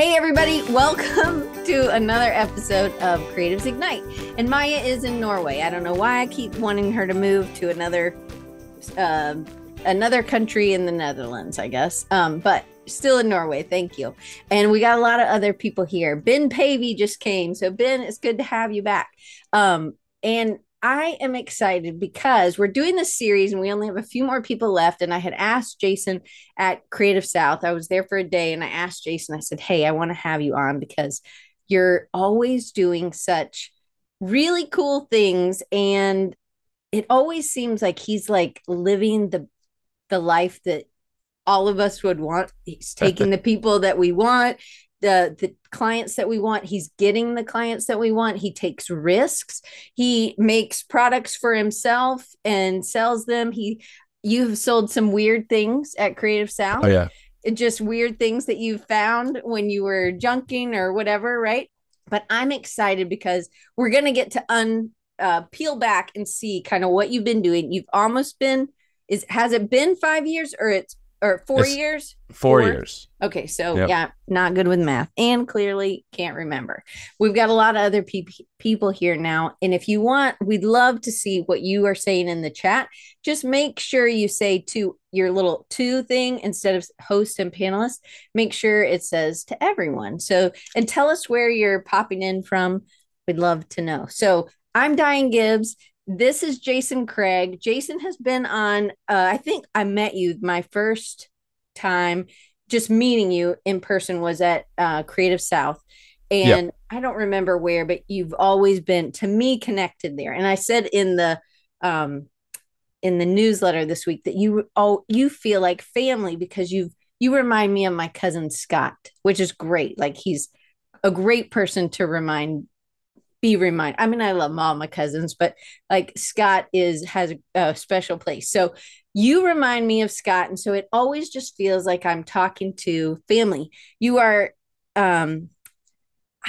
Hey everybody, welcome to another episode of Creatives Ignite. And Maya is in Norway. I don't know why I keep wanting her to move to another country in the Netherlands, I guess. But still in Norway, thank you. And we got a lot of other people here. Ben Pavey just came. So Ben, it's good to have you back. And I am excited because we're doing this series and we only have a few more people left. And I had asked Jason at Creative South, I was there for a day and I asked Jason, I said, hey, I want to have you on because you're always doing such really cool things. And it always seems like he's like living the life that all of us would want. He's taking the people that we want, the clients that we want. He's getting the clients that we want. He takes risks. He makes products for himself and sells them. You've sold some weird things at Creative South. Oh yeah. Just weird things that you found when you were junking or whatever. Right. But I'm excited because we're going to get to peel back and see kind of what you've been doing. You've almost been, has it been 5 years or 4 years? 4 years. Okay. So yep. Yeah, not good with math and clearly can't remember. We've got a lot of other people here now. And if you want, we'd love to see what you are saying in the chat. Just make sure you say to your little to thing instead of host and panelist, make sure it says to everyone. So, and tell us where you're popping in from. We'd love to know. So I'm Diane Gibbs. This is Jason Craig. Jason has been on, I think I met you my first time, just meeting you in person was at Creative South. And yep. I don't remember where, but you've always been, to me, connected there. And I said in the newsletter this week that you feel like family because you remind me of my cousin Scott, which is great. Like he's a great person to remind. I mean, I love all my cousins, but like Scott has a special place. So you remind me of Scott. And so it always just feels like I'm talking to family. You are, I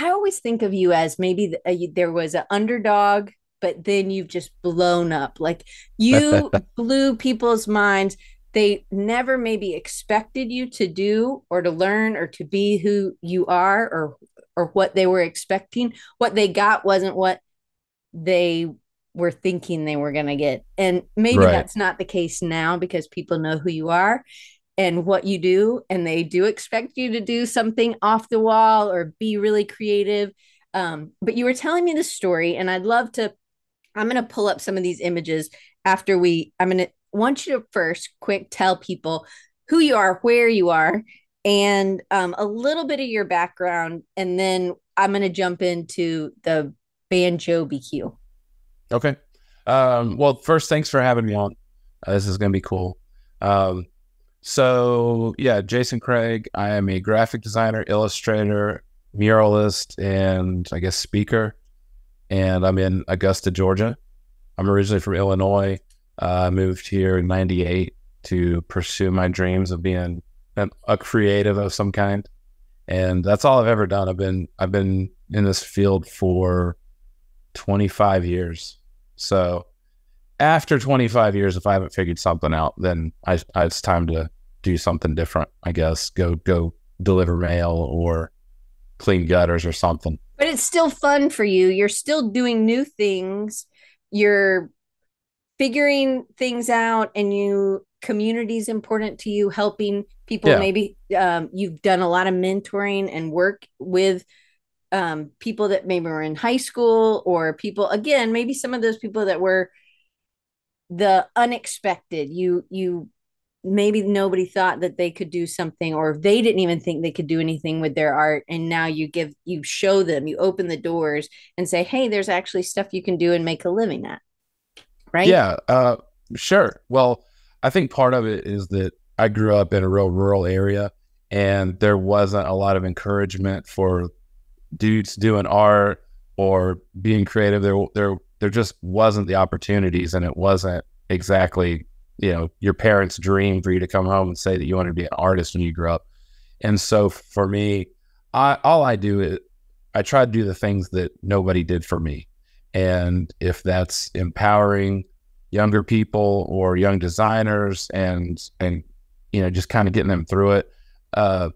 always think of you as maybe there was an underdog, but then you've just blown up. Like you blew people's minds. They never maybe expected you to do or to learn or to be who you are or what they were expecting. What they got wasn't what they were thinking they were going to get. And maybe That's not the case now because people know who you are and what you do. And they do expect you to do something off the wall or be really creative. But you were telling me this story and I'm going to pull up some of these images after I'm going to want you to first quick tell people who you are, where you are, and a little bit of your background, and then I'm going to jump into the Banjo-B-Que. Okay. Well, first, thanks for having me on. This is going to be cool. So, yeah, Jason Craig. I am a graphic designer, illustrator, muralist, and I guess speaker. And I'm in Augusta, Georgia. I'm originally from Illinois. I moved here in 98 to pursue my dreams of being a creative of some kind, and that's all I've ever done. I've been in this field for 25 years. So after 25 years, if I haven't figured something out, then it's time to do something different, I guess. Go deliver mail or clean gutters or something. But it's still fun for you. You're still doing new things. You're figuring things out, and community is important to you, helping people. Yeah. Maybe you've done a lot of mentoring and work with people that maybe were in high school or people, again, maybe some of those people that were the unexpected. You maybe nobody thought that they could do something, or they didn't even think they could do anything with their art. And now you show them, you open the doors and say, hey, there's actually stuff you can do and make a living at. Right? Yeah, sure. Well, I think part of it is that I grew up in a real rural area, and there wasn't a lot of encouragement for dudes doing art or being creative. There just wasn't the opportunities, and it wasn't exactly, your parents' dream for you to come home and say that you wanted to be an artist when you grew up. And so for me, I try to do the things that nobody did for me. And if that's empowering younger people or young designers and just kind of getting them through it, then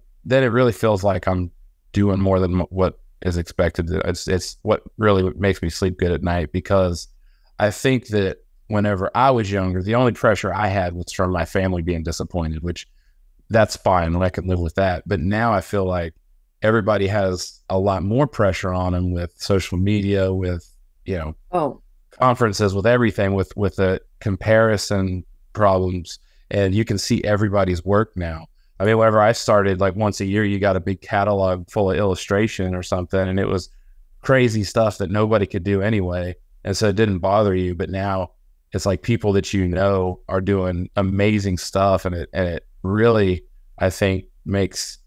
it really feels like I'm doing more than what is expected. It's what really makes me sleep good at night, because I think that whenever I was younger, the only pressure I had was from my family being disappointed, which that's fine. I can live with that. But now I feel like everybody has a lot more pressure on them with social media, with, you know, conferences, with everything, with the comparison problems. And you can see everybody's work now. I mean, whenever I started, like once a year, you got a big catalog full of illustration or something, and it was crazy stuff that nobody could do anyway. And so it didn't bother you. But now it's like people that, you know, are doing amazing stuff. And it really, I think, makes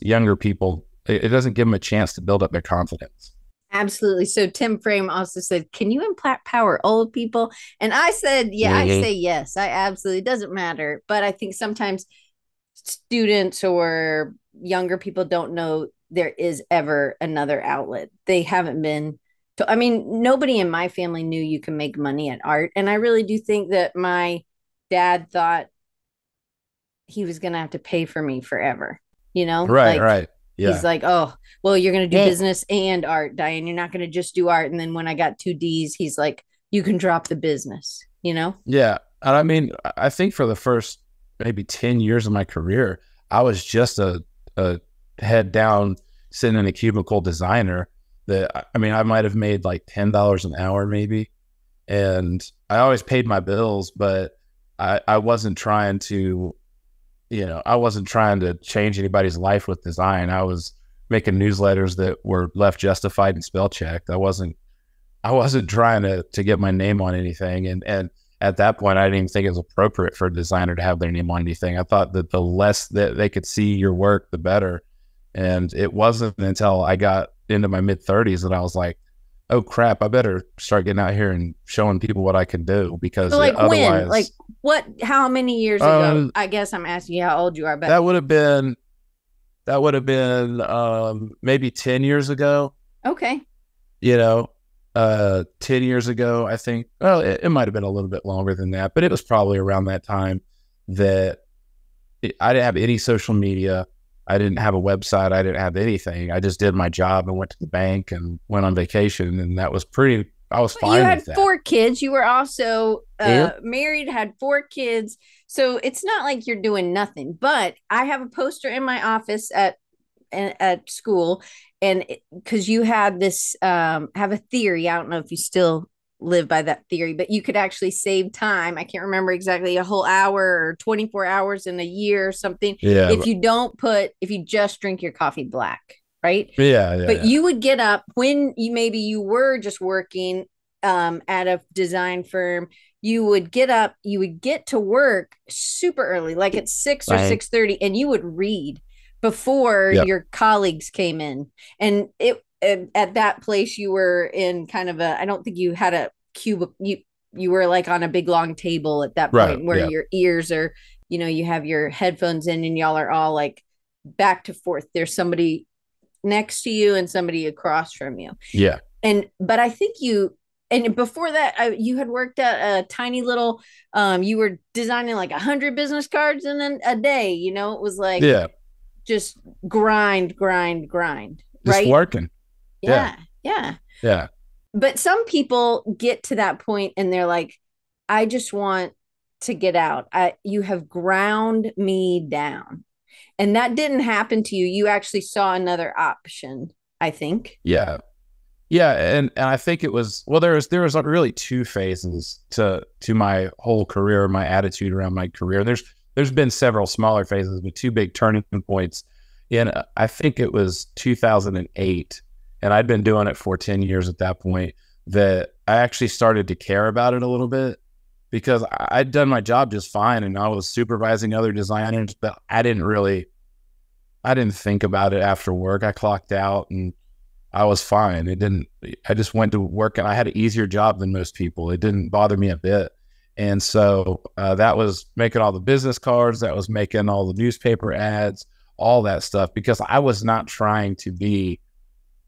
younger people, it doesn't give them a chance to build up their confidence. Absolutely. So Tim Frame also said, can you empower old people? And I said, yeah, I say yes. I absolutely, it doesn't matter. But I think sometimes students or younger people don't know there is ever another outlet. They haven't been. I mean, nobody in my family knew you can make money at art. And I really do think that my dad thought he was going to have to pay for me forever, you know? Right, like, right. Yeah. He's like, oh, well, you're going to do business and art, Diane. You're not going to just do art. And then when I got 2 Ds, he's like, you can drop the business, you know? Yeah. And I mean, I think for the first maybe 10 years of my career, I was just a head down, sitting in a cubicle designer. That, I mean, I might have made like $10 an hour maybe, and I always paid my bills, but I wasn't trying to, you know, I wasn't trying to change anybody's life with design. I was making newsletters that were left justified and spell checked. I wasn't trying to get my name on anything, and at that point I didn't even think it was appropriate for a designer to have their name on anything. I thought that the less that they could see your work, the better. And it wasn't until I got into my mid-30s that I was like, oh crap, I better start getting out here and showing people what I can do, because so like otherwise, when? Like what, how many years ago? I guess I'm asking you how old you are, but that would have been maybe 10 years ago. Okay. You know, 10 years ago, I think, well, it might have been a little bit longer than that, but it was probably around that time that I didn't have any social media. I didn't have a website. I didn't have anything. I just did my job and went to the bank and went on vacation. And that was pretty, I was fine with that. You had 4 kids. You were also married, had 4 kids. So it's not like you're doing nothing, but I have a poster in my office at school. And because you had this, have a theory. I don't know if you still live by that theory, but you could actually save time. I can't remember exactly, a whole hour or 24 hours in a year or something. Yeah, if you don't put, if you just drink your coffee black, right? Yeah. You would get up when you, maybe you were just working at a design firm, you would get up, you would get to work super early, like at 6 or 6:30, and you would read before your colleagues came in. And it, at that place you were in kind of a, I don't think you had a cube, you were like on a big long table at that point, where your ears are, you know, you have your headphones in and y'all are all like back to forth. There's somebody next to you and somebody across from you. Yeah. But I think and before that you had worked at a tiny little, you were designing like 100 business cards in a day, you know, it was like, just grind, just working. Yeah. But some people get to that point and they're like, I just want to get out. You have ground me down. And that didn't happen to you. You actually saw another option, I think. Yeah. Yeah. And I think it was, well, there was really 2 phases to my whole career, my attitude around my career. There's been several smaller phases, but 2 big turning points. And I think it was 2008. And I'd been doing it for 10 years at that point, that I actually started to care about it a little bit, because I'd done my job just fine and I was supervising other designers, but I didn't think about it after work. I clocked out and I was fine. I just went to work and I had an easier job than most people. It didn't bother me a bit. And so that was making all the business cards. That was making all the newspaper ads, all that stuff, because I was not trying to be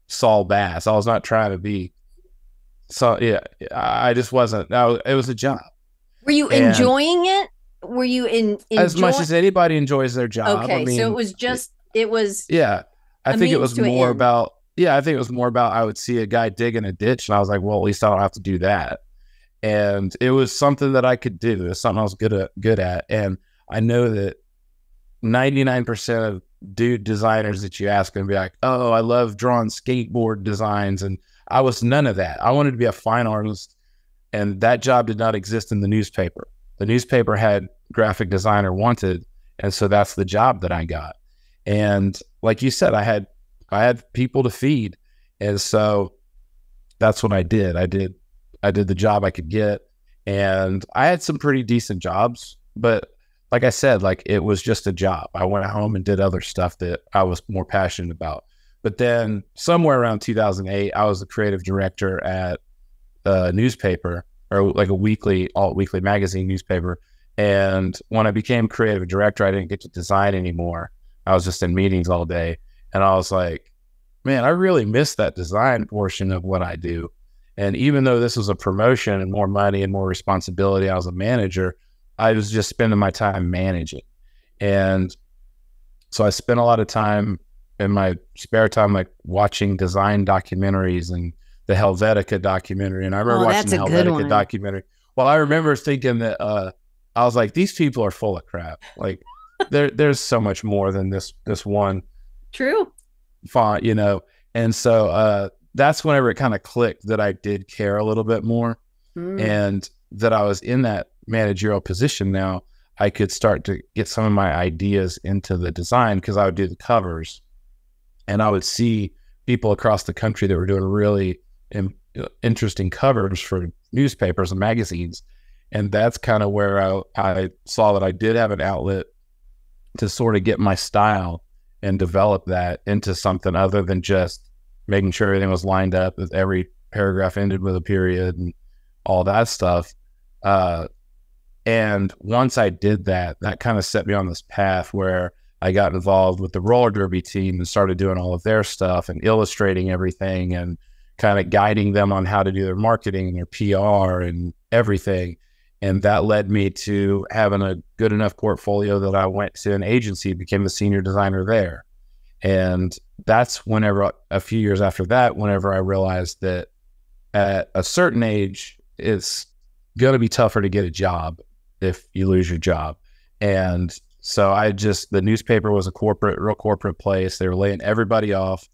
Saw Bass. I was not trying to be. So yeah, I just wasn't. It was a job. Were you enjoying it? Were you as much as anybody enjoys their job? Okay, I mean, so it was just. It was. Yeah, I think it was more about, yeah, I think it was more about, I would see a guy dig in a ditch and I was like, well, at least I don't have to do that. And it was something that I could do. It was something I was good at. And I know that 99% of dude designers that you ask them be like, oh, I love drawing skateboard designs. And I was none of that. I wanted to be a fine artist. And that job did not exist in the newspaper. The newspaper had graphic designer wanted. And so that's the job that I got. And like you said, I had people to feed. And so that's what I did. I did the job I could get, and I had some pretty decent jobs, but like I said, like it was just a job. I went home and did other stuff that I was more passionate about. But then somewhere around 2008, I was the creative director at a newspaper, or like a weekly, all-weekly magazine newspaper. And when I became creative director, I didn't get to design anymore. I was just in meetings all day. And I was like, man, I really miss that design portion of what I do. And even though this was a promotion and more money and more responsibility, I was a manager, I was just spending my time managing. And so I spent a lot of time in my spare time, like watching design documentaries and the Helvetica documentary. And I remember watching the Helvetica documentary. Well, I remember thinking that, I was like, these people are full of crap. Like there's so much more than this one font, you know? And so, that's whenever it kind of clicked that I did care a little bit more and that I was in that managerial position. Now I could start to get some of my ideas into the design, because I would do the covers and I would see people across the country that were doing really interesting covers for newspapers and magazines. And that's kind of where I saw that I did have an outlet to sort of get my style and develop that into something other than just making sure everything was lined up, with every paragraph ended with a period and all that stuff. And once I did that, that kind of set me on this path where I got involved with the roller derby team and started doing all of their stuff and illustrating everything and kind of guiding them on how to do their marketing and their PR and everything. And that led me to having a good enough portfolio that I went to an agency, became a senior designer there. And that's whenever, a few years after that, whenever I realized that at a certain age, it's going to be tougher to get a job if you lose your job. And so the newspaper was a real corporate place. They were laying everybody off.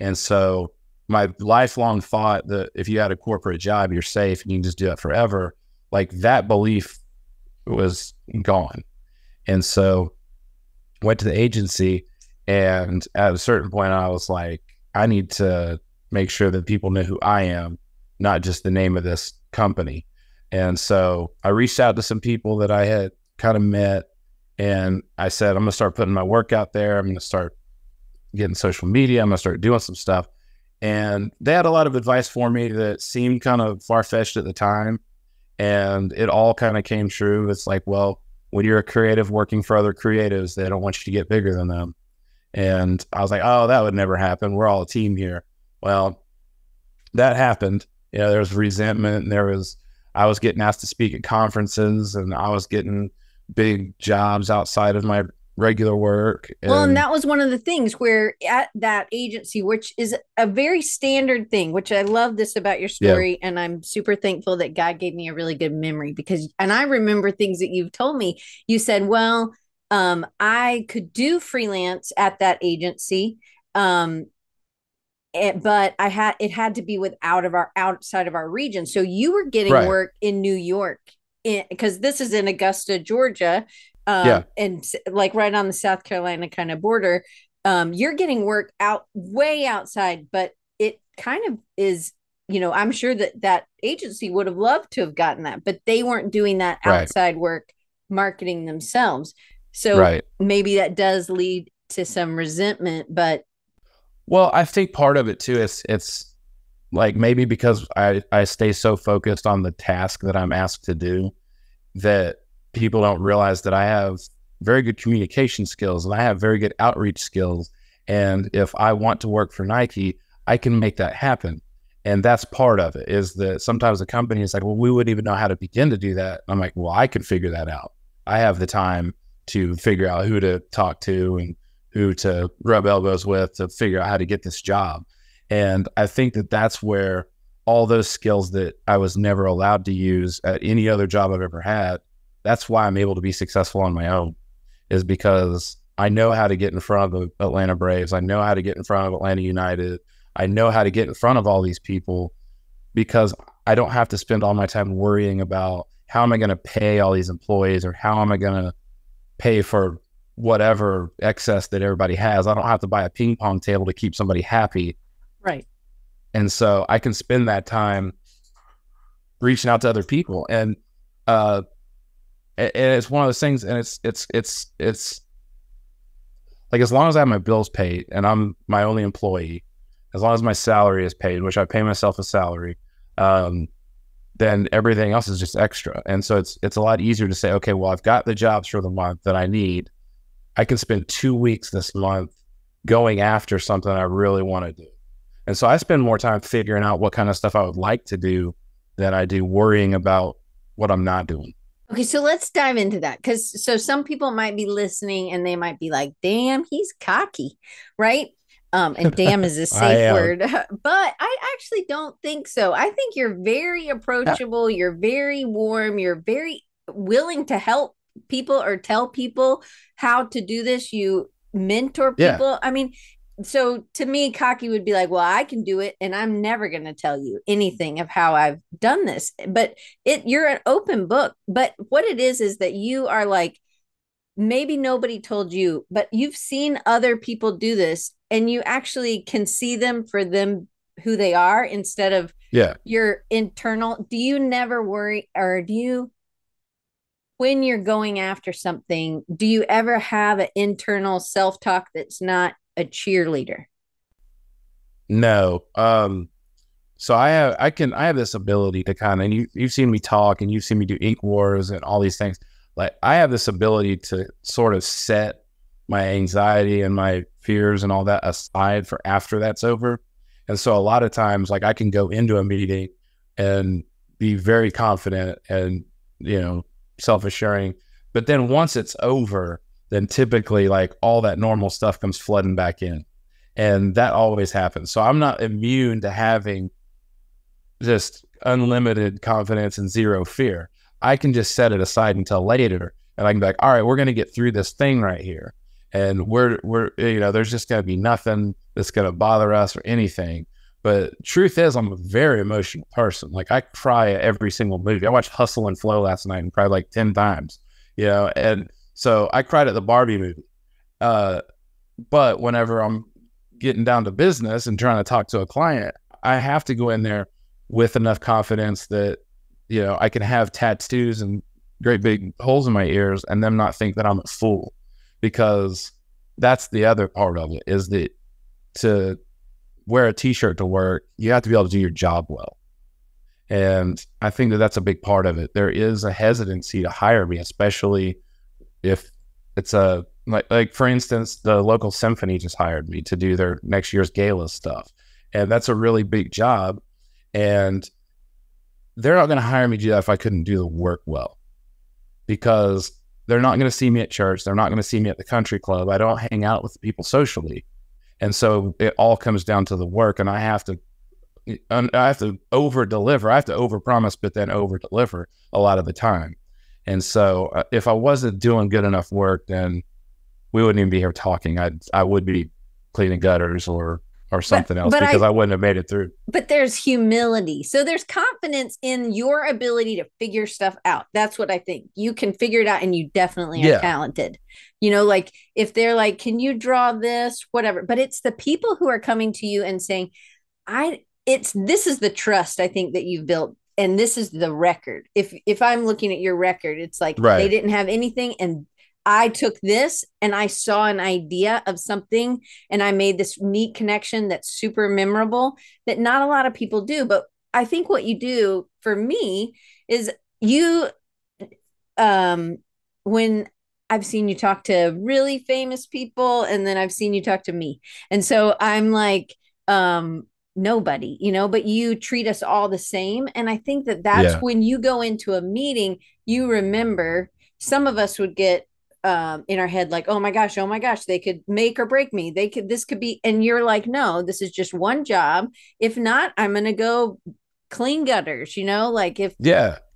And so my lifelong thought that if you had a corporate job, you're safe and you can just do it forever, like that belief was gone. And so went to the agency. And at a certain point, I was like, I need to make sure that people know who I am, not just the name of this company. And so I reached out to some people that I had kind of met, and I said, I'm going to start putting my work out there. I'm going to start getting social media. I'm going to start doing some stuff. And they had a lot of advice for me that seemed kind of far-fetched at the time. And it all kind of came true. It's like, well, when you're a creative working for other creatives, they don't want you to get bigger than them. And I was like, oh, that would never happen. We're all a team here. Well, that happened. You know, there was resentment, and I was getting asked to speak at conferences, and I was getting big jobs outside of my regular work. And that was one of the things where at that agency, which is a very standard thing, which I love this about your story. Yeah. And I'm super thankful that God gave me a really good memory, because, and I remember things that you've told me. You said, well, I could do freelance at that agency, but it had to be outside of our region. So you were getting work in New York, because this is in Augusta, Georgia, and like right on the South Carolina kind of border. You're getting work way outside, but it kind of is. You know, I'm sure that agency would have loved to have gotten that, but they weren't doing that outside work marketing themselves. So maybe that does lead to some resentment, but. Well, I think part of it too, it's like maybe because I stay so focused on the task that I'm asked to do that people don't realize that I have very good communication skills and I have very good outreach skills. And if I want to work for Nike, I can make that happen. And that's part of it, is that sometimes the company is like, well, we wouldn't even know how to begin to do that. I'm like, well, I can figure that out. I have the time to figure out who to talk to and who to rub elbows with to figure out how to get this job. And I think that that's where all those skills that I was never allowed to use at any other job I've ever had, that's why I'm able to be successful on my own, is because I know how to get in front of the Atlanta Braves. I know how to get in front of Atlanta United. I know how to get in front of all these people because I don't have to spend all my time worrying about how am I going to pay all these employees or how am I going to pay for whatever excess that everybody has. I don't have to buy a ping pong table to keep somebody happy. Right. And so I can spend that time reaching out to other people. And it's one of those things, and it's like, as long as I have my bills paid and I'm my only employee, as long as my salary is paid, which I pay myself a salary, then everything else is just extra. And so it's a lot easier to say, okay, well, I've got the jobs for the month that I need. I can spend 2 weeks this month going after something I really want to do. And so I spend more time figuring out what kind of stuff I would like to do than I do worrying about what I'm not doing. Okay, so let's dive into that, because so some people might be listening and they might be like, damn, he's cocky, right? And damn is a safe word, but I actually don't think so. I think you're very approachable. You're very warm. You're very willing to help people or tell people how to do this. You mentor people. Yeah. I mean, so to me, cocky would be like, well, I can do it and I'm never going to tell you anything of how I've done this, but you're an open book. But what it is that you are like, maybe nobody told you, but you've seen other people do this and you actually can see them for them, who they are, instead of your internal. Do you never worry, or do you, when you're going after something, do you ever have an internal self-talk that's not a cheerleader? No. So I have this ability to kind of, and you've seen me talk and you've seen me do ink wars and all these things. Like, I have this ability to sort of set my anxiety and my fears and all that aside for after that's over. And so a lot of times, like, I can go into a meeting and be very confident and, you know, self-assuring, but then once it's over, then typically like all that normal stuff comes flooding back in, and that always happens. So I'm not immune to having just unlimited confidence and zero fear. I can just set it aside until later, and I can be like, all right, we're going to get through this thing right here. And we're, you know, there's just going to be nothing that's going to bother us or anything. But truth is, I'm a very emotional person. Like, I cry at every single movie. I watched Hustle and Flow last night and cried like 10 times, you know? And so I cried at the Barbie movie. But whenever I'm getting down to business and trying to talk to a client, I have to go in there with enough confidence that, you know, I can have tattoos and great big holes in my ears and them not think that I'm a fool, because that's the other part of it, is that to wear a t-shirt to work, you have to be able to do your job well. And I think that that's a big part of it. There is a hesitancy to hire me, especially if it's a, like for instance, the local symphony just hired me to do their next year's gala stuff. And that's a really big job. And they're not going to hire me to do that if I couldn't do the work well, because they're not going to see me at church. They're not going to see me at the country club. I don't hang out with people socially. And so it all comes down to the work, and I have to over deliver. I have to over promise, but then over deliver a lot of the time. And so if I wasn't doing good enough work, then we wouldn't even be here talking. I would be cleaning gutters or something else, because I wouldn't have made it through. But there's humility. So there's confidence in your ability to figure stuff out. That's what I think. You can figure it out, and you definitely are talented. You know, like if they're like, can you draw this, whatever, but it's the people who are coming to you and saying, this is the trust I think that you've built. And this is the record. If I'm looking at your record, it's like, right, they didn't have anything, and I took this and I saw an idea of something and I made this neat connection that's super memorable that not a lot of people do. But I think what you do for me is you, when I've seen you talk to really famous people, and then I've seen you talk to me. And so I'm like, nobody, you know, but you treat us all the same. And I think that that's when you go into a meeting, you remember, some of us would get in our head, like, oh my gosh, they could make or break me. They could, this could be, and you're like, no, this is just one job. If not, I'm going to go clean gutters, you know, like if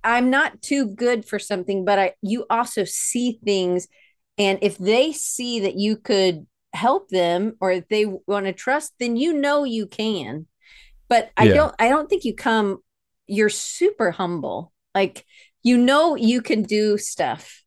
I'm not too good for something, but you also see things. And if they see that you could help them, or if they want to trust, then, you know, you can, but I don't think you come, you're super humble. Like, you know, you can do stuff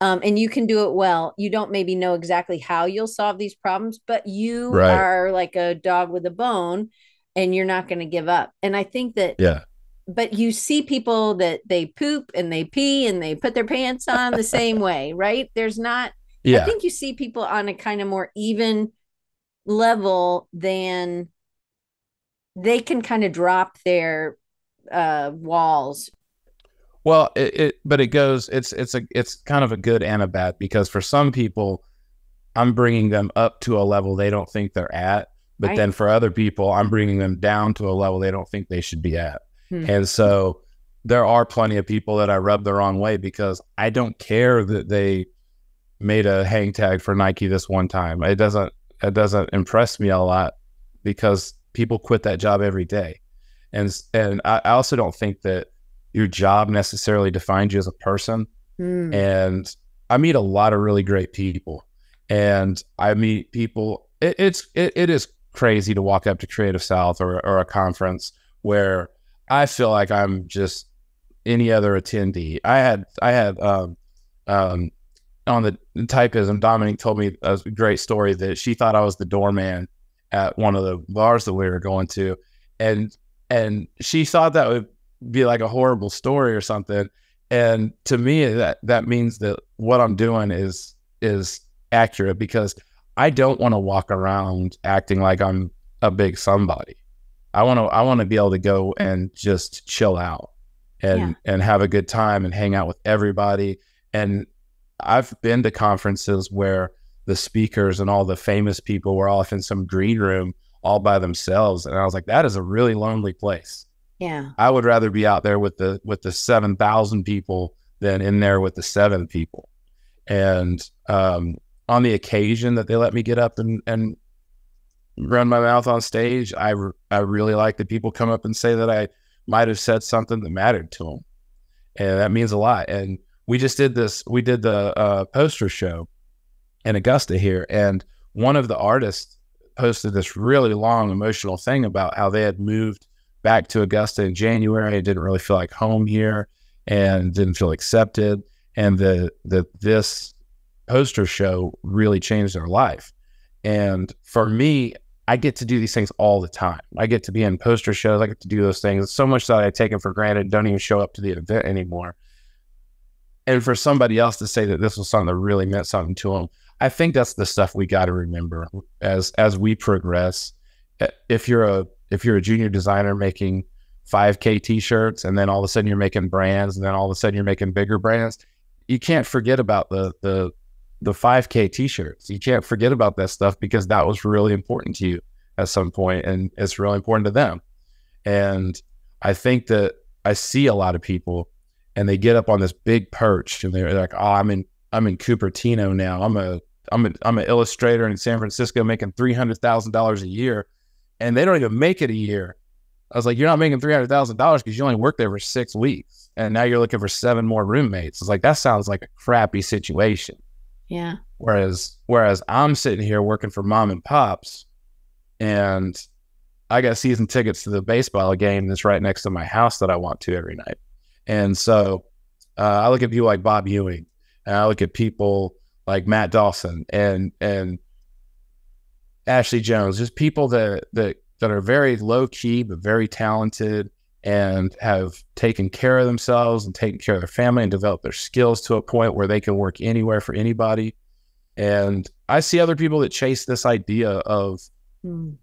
and you can do it well. You don't maybe know exactly how you'll solve these problems, but you are like a dog with a bone and you're not going to give up. And I think that, but you see people that they poop and they pee and they put their pants on the same way, right? There's not, I think you see people on a kind of more even level than they can kind of drop their walls. Well, but it goes, it's kind of a good and a bad, because for some people, I'm bringing them up to a level they don't think they're at. But then for other people, I'm bringing them down to a level they don't think they should be at. And so there are plenty of people that I rub the wrong way because I don't care that they made a hang tag for Nike this one time. It doesn't impress me a lot because people quit that job every day. And I also don't think that your job necessarily defines you as a person. And I meet a lot of really great people, and I meet people. It is crazy to walk up to Creative South or a conference where I feel like I'm just any other attendee. I had on the Typism, Dominique told me a great story that she thought I was the doorman at one of the bars that we were going to. And she thought that would be like a horrible story or something. And to me, that means that what I'm doing is accurate, because I don't want to walk around acting like I'm a big somebody. I want to be able to go and just chill out and have a good time and hang out with everybody. And I've been to conferences where the speakers and all the famous people were off in some green room all by themselves. And I was like, that is a really lonely place. Yeah. I would rather be out there with the 7,000 people than in there with the 7 people. And, on the occasion that they let me get up and run my mouth on stage, I really like that people come up and say that I might have said something that mattered to them, and that means a lot. And we just did this. We did the poster show in Augusta here, and one of the artists posted this really long emotional thing about how they had moved back to Augusta in January. It didn't really feel like home here, and didn't feel accepted. And this poster show really changed their life. And for me, I get to do these things all the time. I get to be in poster shows. I get to do those things. It's so much that I take them for granted, don't even show up to the event anymore. And for somebody else to say that this was something that really meant something to them, I think that's the stuff we got to remember as we progress. If you're a junior designer making 5K t-shirts, and then all of a sudden you're making brands, and then all of a sudden you're making bigger brands, you can't forget about the 5K t-shirts. You can't forget about that stuff, because that was really important to you at some point, and it's really important to them. And I think that I see a lot of people, and they get up on this big perch and they're like, oh, I'm in Cupertino now. I'm an illustrator in San Francisco making $300,000 a year. And they don't even make it a year. I was like, you're not making $300,000 because you only worked there for 6 weeks. And now you're looking for 7 more roommates. It's like, that sounds like a crappy situation. Yeah. Whereas I'm sitting here working for mom and pops, and I got season tickets to the baseball game that's right next to my house that I want to every night. And so I look at people like Bob Ewing, and I look at people like Matt Dawson and Ashley Jones, just people that are very low key but very talented, and have taken care of themselves and taken care of their family and developed their skills to a point where they can work anywhere for anybody. And I see other people that chase this idea of I'm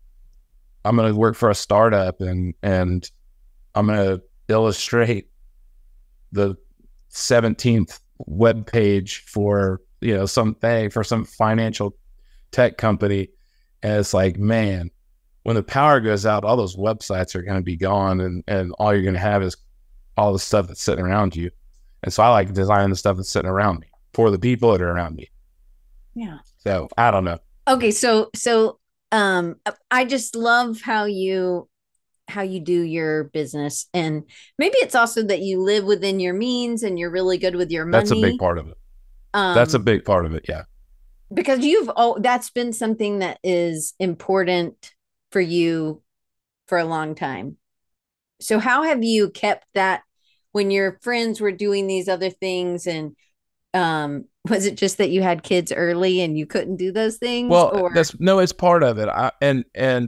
going to work for a startup and I'm going to illustrate the 17th web page for, you know, something for some financial tech company. And it's like, man, when the power goes out, all those websites are going to be gone, and all you're going to have is all the stuff that's sitting around you. And so I like designing the stuff that's sitting around me. for the people that are around me. Yeah. So I don't know. Okay. So I just love how you do your business, and maybe it's also that you live within your means and you're really good with your money. That's a big part of it. That's a big part of it. Yeah. Because that's been something that is important for you for a long time. So how have you kept that when your friends were doing these other things? And was it just that you had kids early and you couldn't do those things? Well, it's part of it. And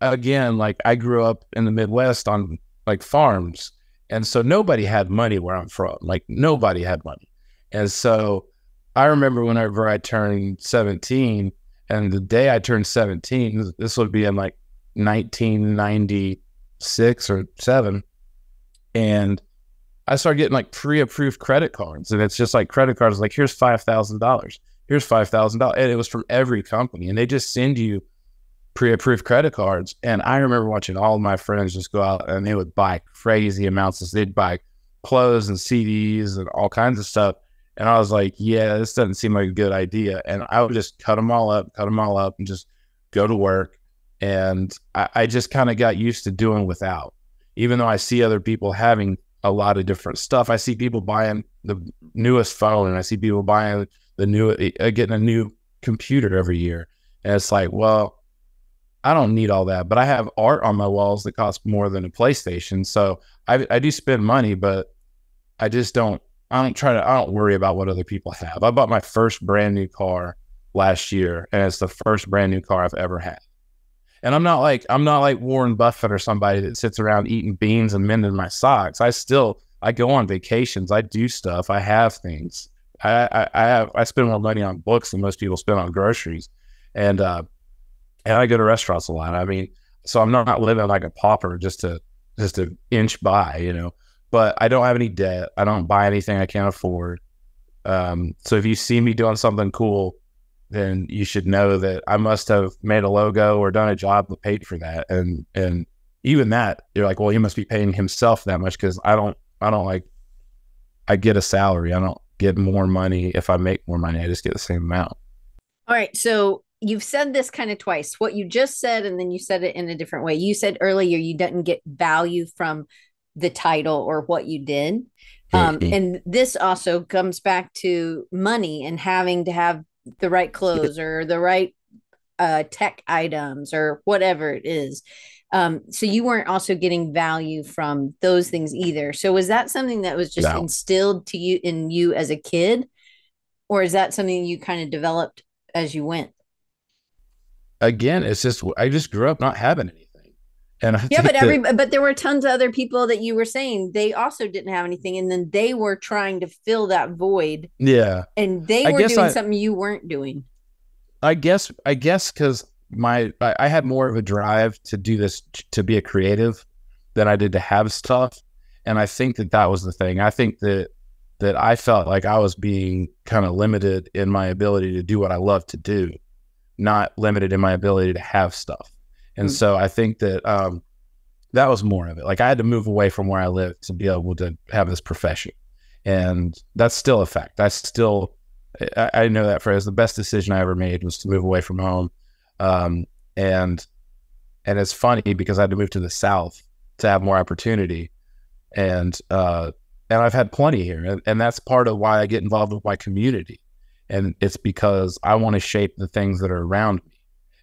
again, like, I grew up in the Midwest on like farms. And so nobody had money where I'm from. Like, nobody had money. And so I remember whenever I turned 17, and the day I turned 17, this would be in like 1996 or 7. And I started getting like pre-approved credit cards. And it's just like credit cards, like, here's $5,000. Here's $5,000. And it was from every company. And they just send you pre-approved credit cards. And I remember watching all of my friends just go out, and they would buy crazy amounts. They'd buy clothes and CDs and all kinds of stuff. And I was like, yeah, this doesn't seem like a good idea. And I would just cut them all up and just go to work. And I just kind of got used to doing without, even though I see other people having a lot of different stuff. I see people buying the newest phone, and I see people buying getting a new computer every year. And it's like, well, I don't need all that, but I have art on my walls that costs more than a PlayStation. So I do spend money, but I don't worry about what other people have. I bought my first brand new car last year, and it's the first brand new car I've ever had. And I'm not like Warren Buffett or somebody that sits around eating beans and mending my socks. I go on vacations. I do stuff. I have things. I spend more money on books than most people spend on groceries. And I go to restaurants a lot. I mean, so I'm not living like a pauper just to inch by, you know. But I don't have any debt. I don't buy anything I can't afford. So if you see me doing something cool, then you should know that I must have made a logo or done a job that paid for that. And even that, you're like, well, he must be paying himself that much, because I get a salary. I don't get more money. If I make more money, I just get the same amount. All right. So you've said this kind of twice, what you just said, and then you said it in a different way. You said earlier you didn't get value from the title or what you did. And this also comes back to money and having to have the right clothes or the right tech items or whatever it is. So you weren't also getting value from those things either. So was that something that was just instilled to you as a kid, or is that something you kind of developed as you went? Again, it's just, I just grew up not having anything. And but there were tons of other people that you were saying they also didn't have anything, and then they were trying to fill that void. Yeah, and they were doing something you weren't doing. I guess because I had more of a drive to do this, to be a creative, than I did to have stuff, and I think that was the thing. I think that I felt like I was being kind of limited in my ability to do what I love to do, not limited in my ability to have stuff. And so I think that that was more of it. Like, I had to move away from where I lived to be able to have this profession. And that's still a fact. I know that phrase. The best decision I ever made was to move away from home. And it's funny because I had to move to the South to have more opportunity. And I've had plenty here. And that's part of why I get involved with my community. And it's because I want to shape the things that are around me.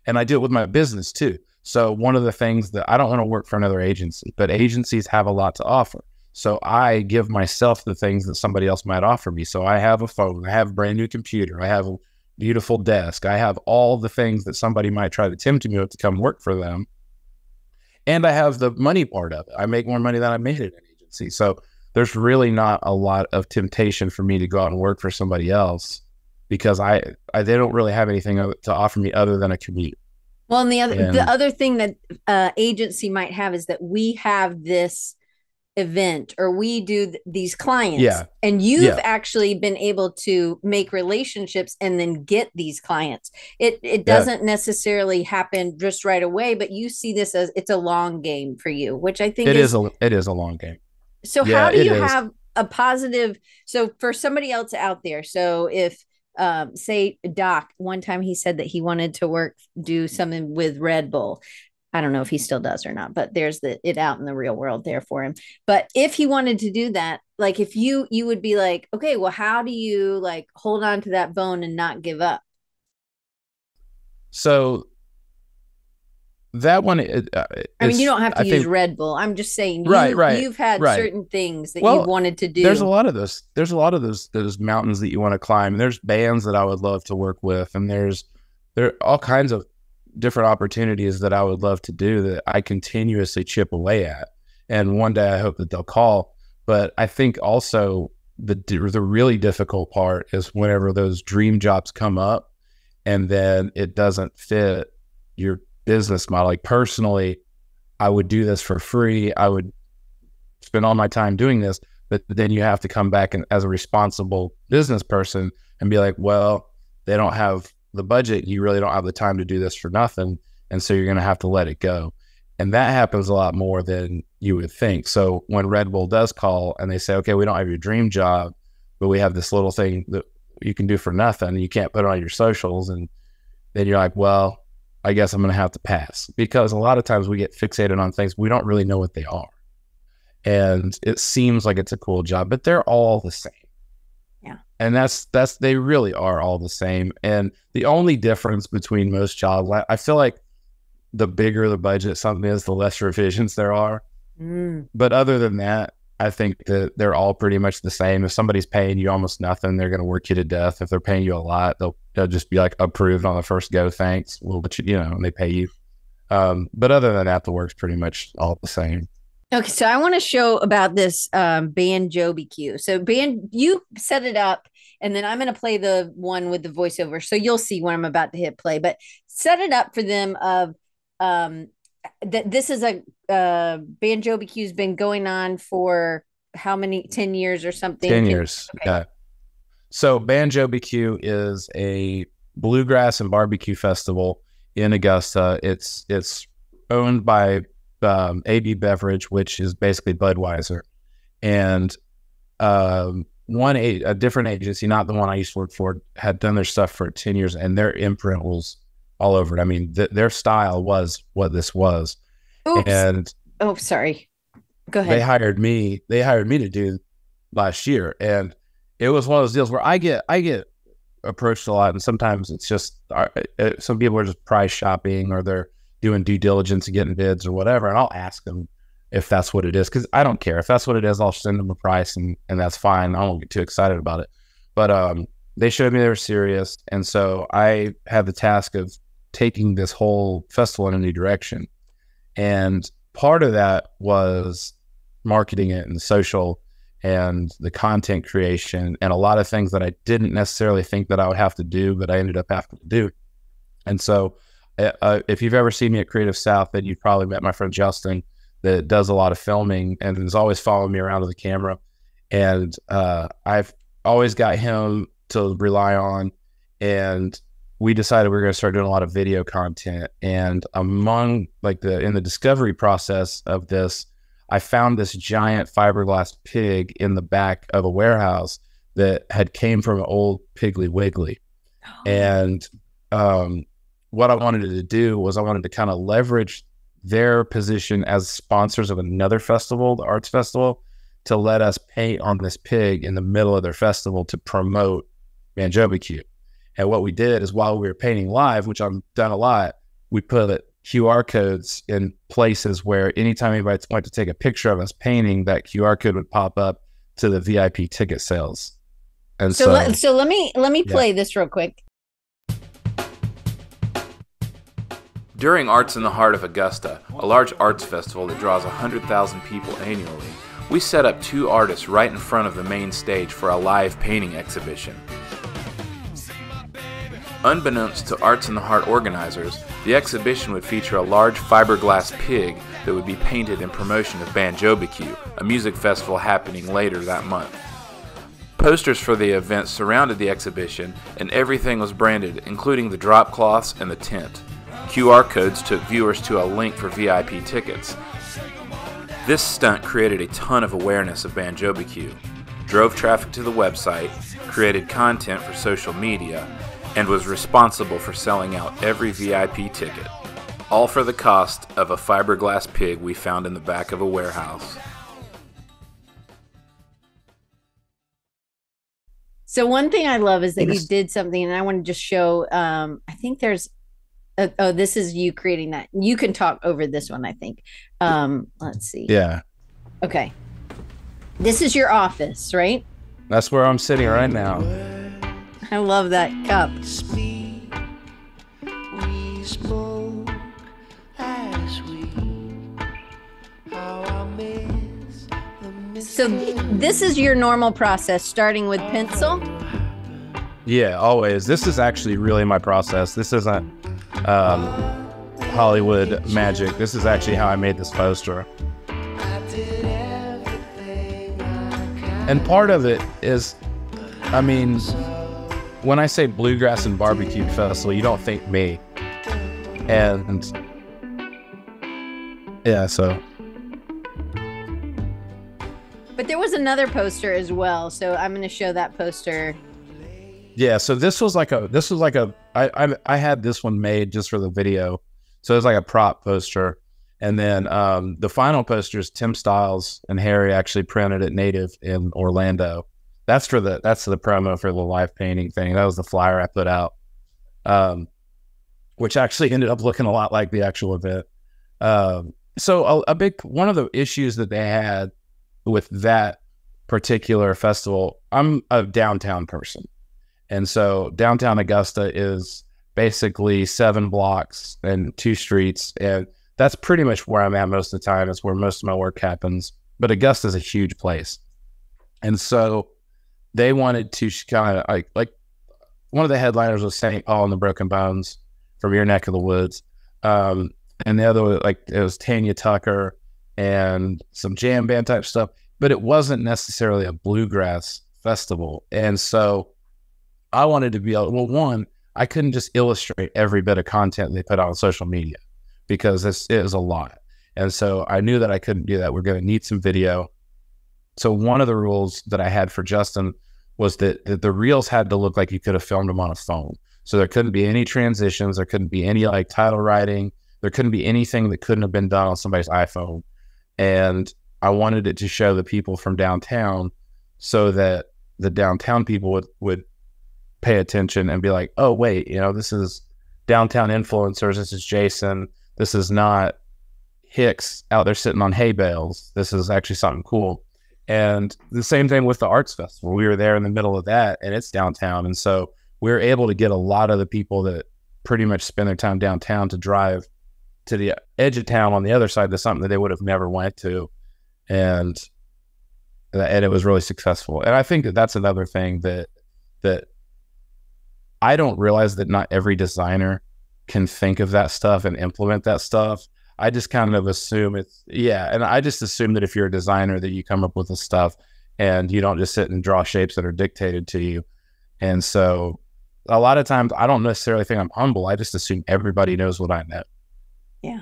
And I do it with my business too. So one of the things that I don't want to work for another agency, but agencies have a lot to offer. So I give myself the things that somebody else might offer me. So I have a phone, I have a brand new computer, I have a beautiful desk, I have all the things that somebody might try to tempt me with to come work for them. And I have the money part of it. I make more money than I made at an agency. So there's really not a lot of temptation for me to go out and work for somebody else, because they don't really have anything to offer me other than a commute. Well, and the other thing that agency might have is that we have this event, or we do these clients, and you've actually been able to make relationships and then get these clients. It doesn't necessarily happen just right away, but you see this as it's a long game for you, which I think it is a long game. So how do you have a positive. So for somebody else out there, so if say Doc, one time he said that he wanted to do something with Red Bull. I don't know if he still does or not, but there's it out in the real world there for him. But if he wanted to do that, like if you would be like, okay, well, how do you like hold on to that bone and not give up? So that one, I mean, you don't have to use Red Bull. I'm just saying, you've had certain things that you wanted to do. There's a lot of those. There's a lot of those mountains that you want to climb. There's bands that I would love to work with, and there are all kinds of different opportunities that I would love to do that I continuously chip away at. And one day I hope that they'll call. But I think also the really difficult part is whenever those dream jobs come up and then it doesn't fit your business model. Like personally, I would do this for free. I would spend all my time doing this, but then you have to come back and as a responsible business person and be like, well, they don't have the budget, you really don't have the time to do this for nothing, and so you're going to have to let it go. And that happens a lot more than you would think. So when Red Bull does call and they say, okay, we don't have your dream job, but we have this little thing that you can do for nothing and you can't put it on your socials, and then you're like, well, I guess I'm going to have to pass, because a lot of times we get fixated on things we don't really know what they are, and it seems like it's a cool job, but they're all the same. And they really are all the same. And the only difference between most jobs, I feel like the bigger the budget something is, the less revisions there are. Mm. But other than that, I think that they're all pretty much the same. If somebody's paying you almost nothing, they're going to work you to death. If they're paying you a lot, they'll just be like, approved on the first go, thanks. Well, but and they pay you. But other than that, the work's pretty much all the same. Okay, so I want to show about this Banjo-B-Que. So you set it up, and then I'm going to play the one with the voiceover. So you'll see when I'm about to hit play. But set it up for them of that this is a Banjo-B-Que has been going on for how many, 10 years or something? 10 years, okay. Yeah. So Banjo-B-Que is a bluegrass and barbecue festival in Augusta. It's owned by AB Beverage, which is basically Budweiser, and a different agency, not the one I used to work for, had done their stuff for 10 years, and their imprint was all over it. I mean, their style was what this was. Oops. And oh, sorry. Go ahead. They hired me to do last year, and it was one of those deals where I get approached a lot, and sometimes it's just some people are just price shopping, or they're doing due diligence and getting bids or whatever. And I'll ask them if that's what it is, because I don't care. If that's what it is, I'll send them a price and that's fine. I won't get too excited about it. But they showed me they were serious. And so I had the task of taking this whole festival in a new direction. And part of that was marketing it and social and the content creation and a lot of things that I didn't necessarily think that I would have to do, but I ended up having to do. And so if you've ever seen me at Creative South, then you've probably met my friend Justin, that does a lot of filming and is always following me around with the camera. And I've always got him to rely on. And we decided we were going to start doing a lot of video content. And among in the discovery process of this, I found this giant fiberglass pig in the back of a warehouse that had came from an old Piggly Wiggly. Oh. And what I wanted to do was I wanted to kind of leverage their position as sponsors of another festival, the arts festival, to let us paint on this pig in the middle of their festival to promote Banjo-B-Que. And what we did is while we were painting live, which I've done a lot, we put QR codes in places where anytime anybody wanted to take a picture of us painting, that QR code would pop up to the VIP ticket sales. And so let me play this real quick. During Arts in the Heart of Augusta, a large arts festival that draws 100,000 people annually, we set up two artists right in front of the main stage for a live painting exhibition. Unbeknownst to Arts in the Heart organizers, the exhibition would feature a large fiberglass pig that would be painted in promotion of Banjo-B-Que, a music festival happening later that month. Posters for the event surrounded the exhibition, and everything was branded, including the drop cloths and the tent. QR codes took viewers to a link for VIP tickets. This stunt created a ton of awareness of Banjo-B-Que. drove traffic to the website, created content for social media, and was responsible for selling out every VIP ticket, all for the cost of a fiberglass pig we found in the back of a warehouse. So one thing I love is that you did something, and I want to just show, I think there's, oh, this is you creating that. You can talk over this one, I think. Let's see. Yeah. Okay. This is your office, right? That's where I'm sitting right now. I love that cup. So this is your normal process, starting with pencil? Yeah, always. This is actually really my process. This isn't Hollywood magic. This is actually how I made this poster. And part of it is, I mean, when I say Bluegrass and Barbecue Festival, you don't think me. And yeah, so. But there was another poster as well, so I'm going to show that poster. Yeah, so this was like a I had this one made just for the video, so it was like a prop poster, and then the final posters Tim Stiles and Harry actually printed at Native in Orlando. That's the promo for the live painting thing. That was the flyer I put out, which actually ended up looking a lot like the actual event. So a big one of the issues that they had with that particular festival, I'm a downtown person. And so downtown Augusta is basically 7 blocks and 2 streets. And that's pretty much where I'm at most of the time. It's where most of my work happens. But Augusta is a huge place. And so they wanted to kind of like one of the headliners was Saint Paul and the Broken Bones from your neck of the woods. And the other was it was Tanya Tucker and some jam band type stuff, but it wasn't necessarily a bluegrass festival. And so I wanted to be able, well, one, I couldn't just illustrate every bit of content they put out on social media because it is a lot. And so I knew that I couldn't do that. We're going to need some video. So one of the rules that I had for Justin was that the reels had to look like you could have filmed them on a phone. So there couldn't be any transitions. There couldn't be any title writing. There couldn't be anything that couldn't have been done on somebody's iPhone. And I wanted it to show the people from downtown so that the downtown people would pay attention and be like, oh, wait, this is downtown influencers. This is Jason. This is not Hicks out there sitting on hay bales. This is actually something cool. And the same thing with the arts festival. We were there in the middle of that, and it's downtown. And so we were able to get a lot of the people that pretty much spend their time downtown to drive to the edge of town on the other side to something that they would have never went to. And it was really successful. And I think that that's another thing that I don't realize, that not every designer can think of that stuff and implement that stuff. I just kind of assume it's, yeah. And I just assume that if you're a designer that you come up with the stuff and you don't just sit and draw shapes that are dictated to you. And so a lot of times I don't necessarily think I'm humble. I just assume everybody knows what I know. Yeah.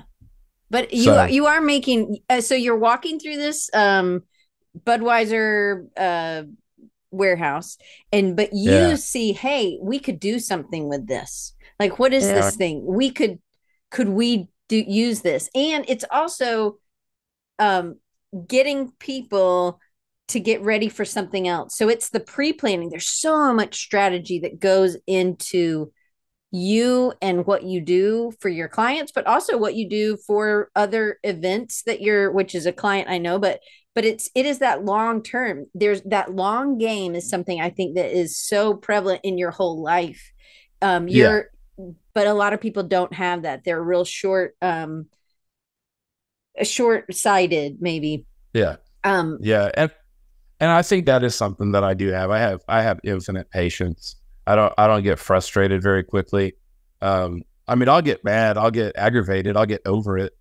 But you are making, so you're walking through this Budweiser warehouse, but you see, hey, we could do something with this. Like, what is this thing? We could use this. And it's also getting people to get ready for something else. So it's the pre-planning. There's so much strategy that goes into you and what you do for your clients, but also what you do for other events that which is a client I know, but it is that long term. There's that long game is something I think that is so prevalent in your whole life. But a lot of people don't have that. They're real short-sighted maybe. Yeah. And I think that is something that I do have. I have infinite patience. I don't get frustrated very quickly. I mean, I'll get mad, I'll get aggravated, I'll get over it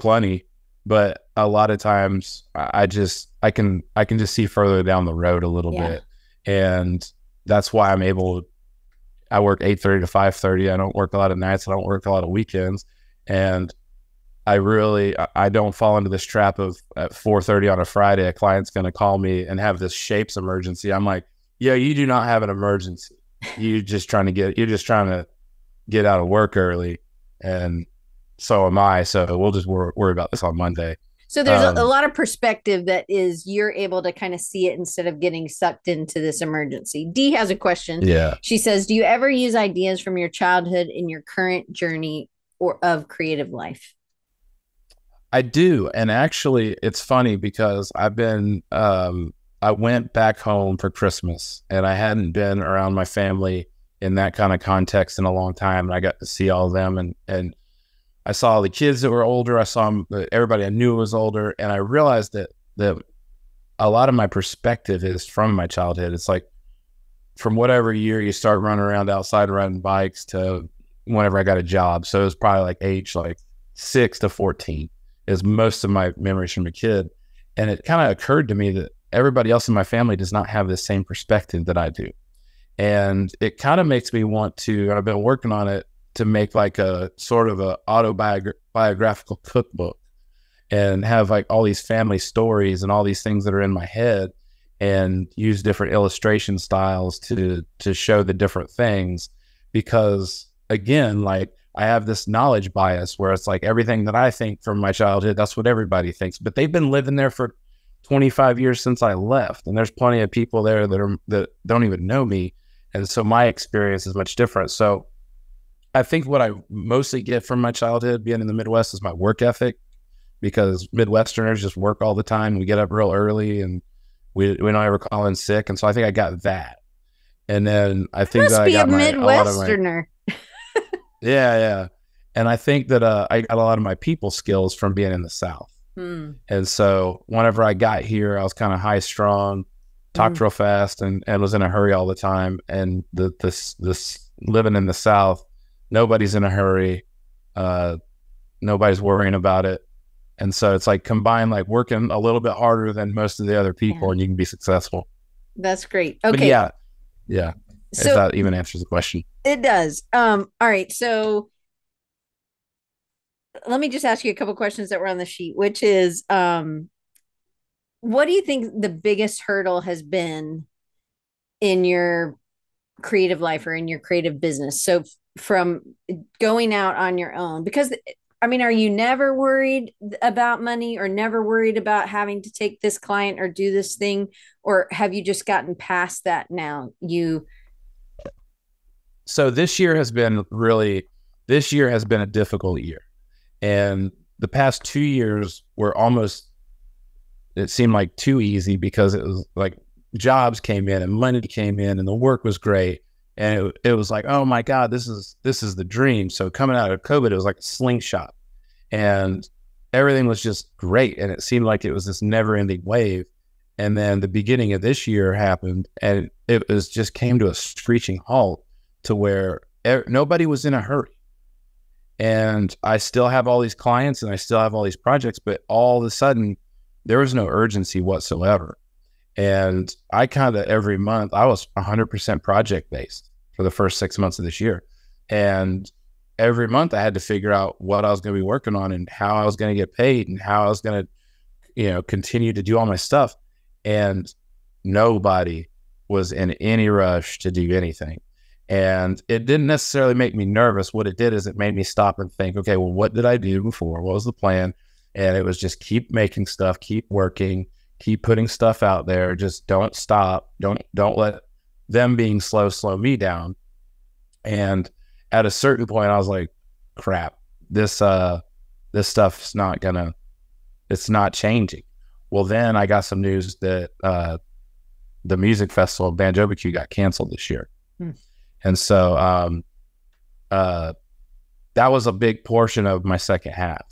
plenty, but a lot of times I can just see further down the road a little bit. And that's why I work 8:30 to 5:30. I don't work a lot of nights. I don't work a lot of weekends. And I don't fall into this trap of at 4:30 on a Friday, a client's going to call me and have this shapes emergency. I'm like, yeah, you do not have an emergency. You're just trying to get out of work early. And so am I. So we'll just worry about this on Monday. So there's a lot of perspective that is, you're able to kind of see it instead of getting sucked into this emergency. Dee has a question. Yeah. She says, do you ever use ideas from your childhood in your current journey or of creative life? I do. And actually it's funny because I've been, I went back home for Christmas and I hadn't been around my family in that kind of context in a long time. And I got to see all of them, and I saw the kids that were older. I saw them, everybody I knew was older. And I realized that a lot of my perspective is from my childhood. It's like from whatever year you start running around outside riding bikes to whenever I got a job. So it was probably like age like 6 to 14 is most of my memories from a kid. And it kind of occurred to me that everybody else in my family does not have the same perspective that I do. And it kind of makes me want to, and I've been working on it, to make like a sort of a autobiographical cookbook and have like all these family stories and all these things that are in my head and use different illustration styles to show the different things. Because again, like I have this knowledge bias where it's like everything that I think from my childhood, that's what everybody thinks, but they've been living there for 25 years since I left. And there's plenty of people there that don't even know me. And so my experience is much different. So I think what I mostly get from my childhood being in the Midwest is my work ethic, because Midwesterners just work all the time. We get up real early and we don't ever call in sick. And so I think I got that. And then I think that I got Midwesterner. Yeah. And I think that I got a lot of my people skills from being in the South. Mm. And so whenever I got here, I was kind of high strung, talked real fast and was in a hurry all the time. And this living in the South, nobody's in a hurry. Nobody's worrying about it. And so it's like combine like working a little bit harder than most of the other people and you can be successful. That's great. Okay. But yeah. So, if that even answers the question. It does. All right. So let me just ask you a couple questions that were on the sheet, which is, what do you think the biggest hurdle has been in your creative life or in your creative business? So from going out on your own, because I mean, are you never worried about money or never worried about having to take this client or do this thing, or have you just gotten past that now? So this year has been a difficult year, and the past 2 years were almost, it seemed like too easy because it was like jobs came in and money came in and the work was great. And it was like, oh my God, this is the dream. So coming out of COVID, it was like a slingshot and everything was just great. And it seemed like it was this never ending wave. And then the beginning of this year happened and it was just came to a screeching halt to where nobody was in a hurry. And I still have all these clients and I still have all these projects, but all of a sudden there was no urgency whatsoever. And I kind of every month I was 100% project based for the first 6 months of this year. And every month I had to figure out what I was going to be working on and how I was going to get paid and how I was going to, continue to do all my stuff. And nobody was in any rush to do anything. And it didn't necessarily make me nervous. What it did is it made me stop and think, okay, well, what did I do before? What was the plan? And it was just keep making stuff, keep working, keep putting stuff out there. Just don't stop. Don't let them being slow me down. And at a certain point I was like, crap, this stuff's not gonna, it's not changing. Well, then I got some news that, the music festival Banjo-B-Que got canceled this year. Mm. And so, that was a big portion of my second half.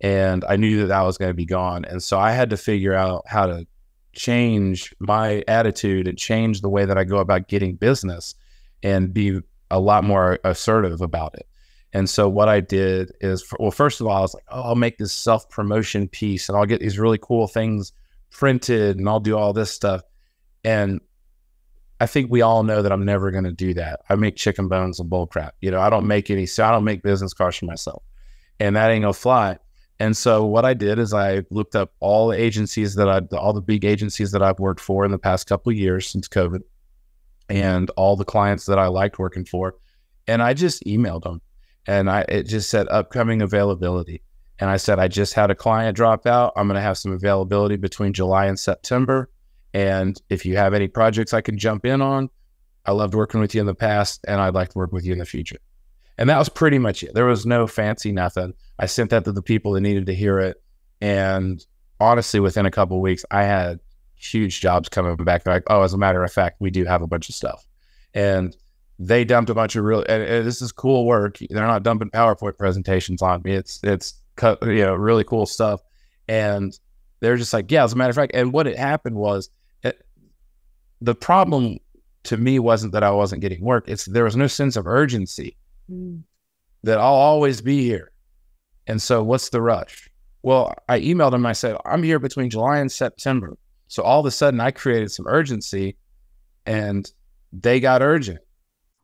And I knew that was going to be gone. And so I had to figure out how to change my attitude and change the way that I go about getting business and be a lot more assertive about it. And so what I did is, well, first of all, I was like, oh, I'll make this self-promotion piece and I'll get these really cool things printed and I'll do all this stuff. And I think we all know that I'm never going to do that. I make chicken bones and bull crap. I don't make any, so I don't make business cards for myself, and that ain't gonna fly. And so what I did is I looked up all the agencies that all the big agencies that I've worked for in the past couple of years since COVID, and all the clients that I liked working for. And I just emailed them, and it just said upcoming availability. And I said, I just had a client drop out. I'm going to have some availability between July and September. And if you have any projects I can jump in on, I loved working with you in the past, and I'd like to work with you in the future. And that was pretty much it. There was no fancy nothing. I sent that to the people that needed to hear it. And honestly, within a couple of weeks, I had huge jobs coming back. They're like, oh, as a matter of fact, we do have a bunch of stuff. And they dumped a bunch of and this is cool work. They're not dumping PowerPoint presentations on me. It's really cool stuff. And they're just like, yeah, as a matter of fact. And what had happened was the problem to me wasn't that I wasn't getting work. There was no sense of urgency. That I'll always be here. And so what's the rush? Well, I emailed him. I said, I'm here between July and September. So all of a sudden I created some urgency, and they got urgent.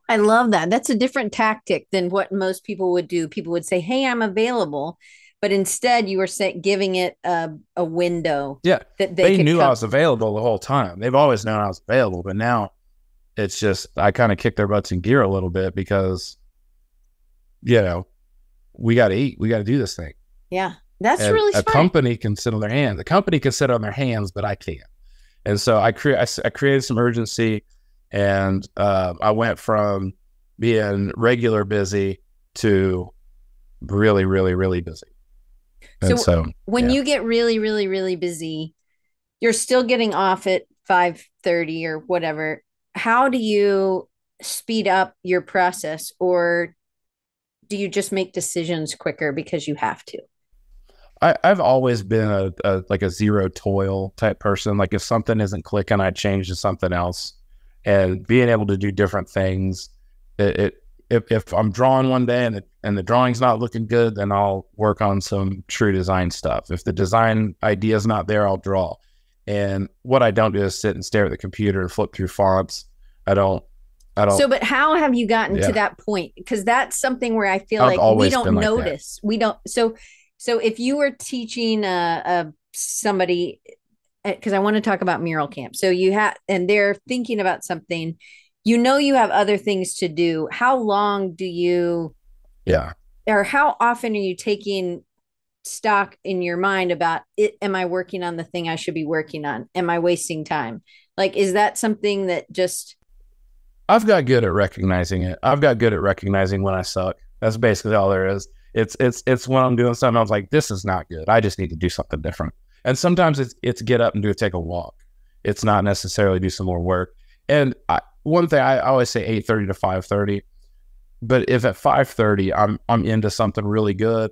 I love that. That's a different tactic than what most people would do. People would say, hey, I'm available. But instead you were giving it a window. Yeah. That they knew I was available the whole time. They've always known I was available. But now it's just, I kind of kicked their butts in gear a little bit, because we got to eat. We got to do this thing. Yeah, that's really smart. A company can sit on their hands. A company can sit on their hands, but I can't. And so I created some urgency, and I went from being regular busy to really, really, really busy. And so when you get really, really, really busy, you're still getting off at 5:30 or whatever. How do you speed up your process, or do you just make decisions quicker because you have to? I've always been like a zero toil type person. Like if something isn't clicking, I change to something else. And being able to do different things. If I'm drawing one day and the drawing's not looking good, then I'll work on some true design stuff. If the design idea is not there, I'll draw. And what I don't do is sit and stare at the computer and flip through fonts. So, but how have you gotten to that point? Because that's something where I feel like we don't notice. Like we don't. So if you were teaching somebody, because I want to talk about mural camp. So you have, and they're thinking about something, you have other things to do. How long do you, or how often are you taking stock in your mind about it? Am I working on the thing I should be working on? Am I wasting time? Like, is that something that just, I've got good at recognizing it. I've got good at recognizing when I suck. That's basically all there is. It's when I'm doing something, I was like, this is not good. I just need to do something different. And sometimes it's get up and take a walk. It's not necessarily do some more work. And one thing I always say, 8:30 to 5:30. But if at 5:30 I'm into something really good,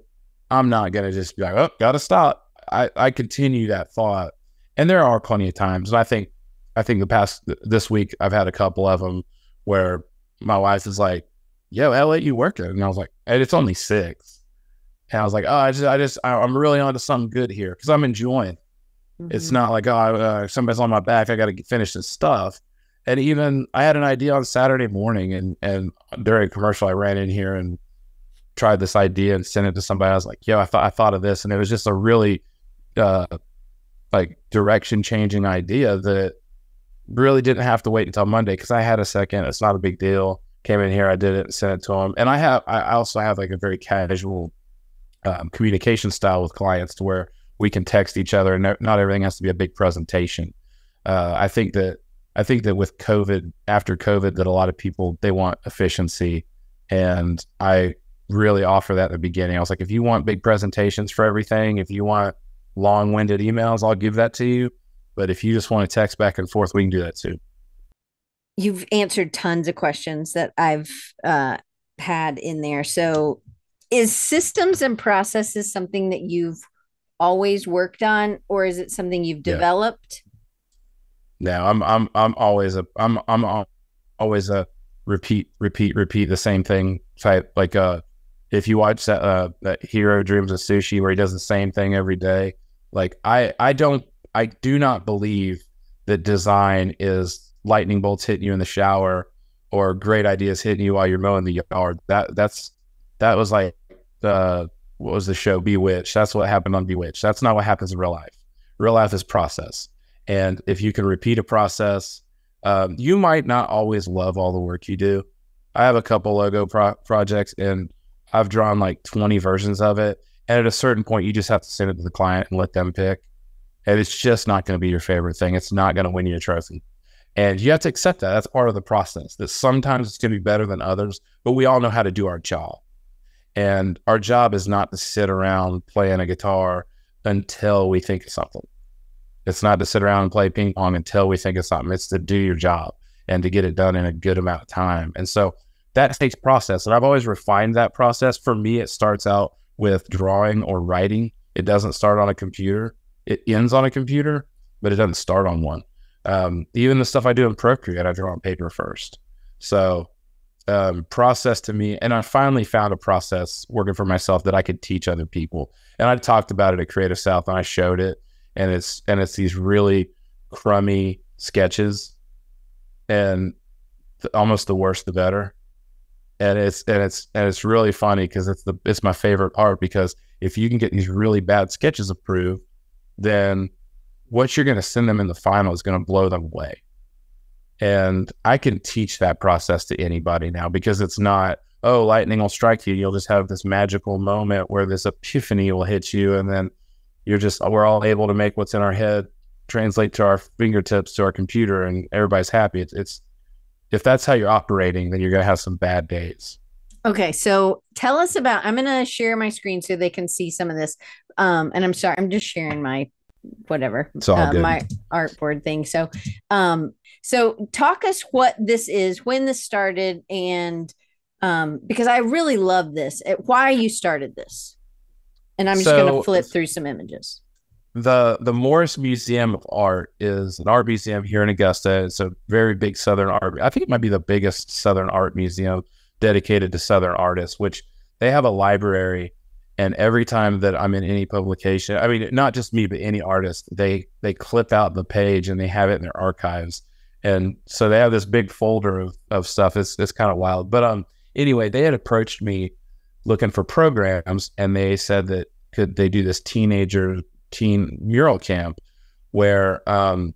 I'm not gonna just be like, oh, gotta stop. I continue that thought. And there are plenty of times, and I think this week I've had a couple of them where my wife is like, yo, how late you working? And I was like, and it's only 6. And I was like, oh, I'm really onto something good here, because I'm enjoying. It's not like, oh, somebody's on my back, I got to finish this stuff. And even I had an idea on Saturday morning, and during a commercial, I ran in here and tried this idea and sent it to somebody. I was like, yo, I thought of this. And it was just a really like direction changing idea that really didn't have to wait until Monday, because I had a second. It's not a big deal. Came in here, I did it, sent it to them. And I also have like a very casual communication style with clients, to where we can text each other, and not everything has to be a big presentation. I think that with COVID, after COVID, that a lot of people, they want efficiency, and I really offer that at the beginning. I was like, if you want big presentations for everything, if you want long-winded emails, I'll give that to you. But if you just want to text back and forth, we can do that too. You've answered tons of questions that I've had in there. So is systems and processes something that you've always worked on, or is it something you've developed? No, I'm always a repeat the same thing type. Like if you watch that Hero Dreams of Sushi, where he does the same thing every day, like I do not believe that design is lightning bolts hitting you in the shower, or great ideas hitting you while you're mowing the yard. That was like the what was the show? Bewitched. That's what happened on Bewitched. That's not what happens in real life. Real life is process. And if you can repeat a process, you might not always love all the work you do. I have a couple logo projects and I've drawn like 20 versions of it. And at a certain point, you just have to send it to the client and let them pick. And it's just not going to be your favorite thing. It's not going to win you a trophy. And you have to accept that. That's part of the process, that sometimes it's going to be better than others, but we all know how to do our job. And our job is not to sit around playing a guitar until we think of something. It's not to sit around and play ping pong until we think of something. It's to do your job and to get it done in a good amount of time. And so that takes process. And I've always refined that process. For me, it starts out with drawing or writing. It doesn't start on a computer. It ends on a computer, but it doesn't start on one. Even the stuff I do in Procreate, I draw on paper first. So process to me, and I finally found a process working for myself that I could teach other people. And I talked about it at Creative South and I showed it, and it's these really crummy sketches, and almost the worse the better. And it's really funny because it's my favorite part, because if you can get these really bad sketches approved, then what you're going to send them in the final is going to blow them away. And I can teach that process to anybody now, because it's not, oh, lightning will strike you. You'll just have this magical moment where this epiphany will hit you. And then you're just, we're all able to make what's in our head translate to our fingertips, to our computer, and everybody's happy. It's if that's how you're operating, then you're going to have some bad days. Okay. So tell us about, I'm going to share my screen so they can see some of this. And I'm sorry, I'm just sharing my whatever, my artboard thing. So, so talk us what this is, when this started, and because I really love this, why you started this. And I'm just going to flip through some images. The Morris Museum of Art is an art museum here in Augusta. It's a very big Southern art. I think it might be the biggest Southern art museum dedicated to Southern artists, which they have a library. And every time that I'm in any publication, I mean, not just me, but any artist, they clip out the page and they have it in their archives. And so they have this big folder of stuff. It's kind of wild. But anyway, they had approached me looking for programs, and they said that could they do this teen mural camp where, and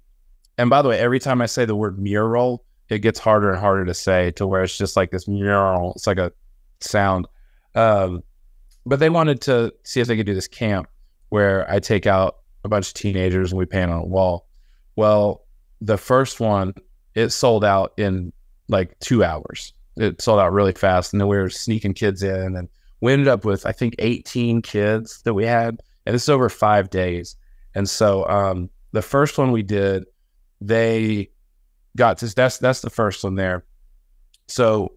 by the way, every time I say the word mural, it gets harder and harder to say, to where it's just like this mural. It's like a sound. But they wanted to see if they could do this camp where I take out a bunch of teenagers and we paint on a wall. Well, the first one, it sold out in like 2 hours. It sold out really fast. And then we were sneaking kids in, and we ended up with, I think, 18 kids that we had. And this is over 5 days. And so the first one we did, they got to, that's the first one there. So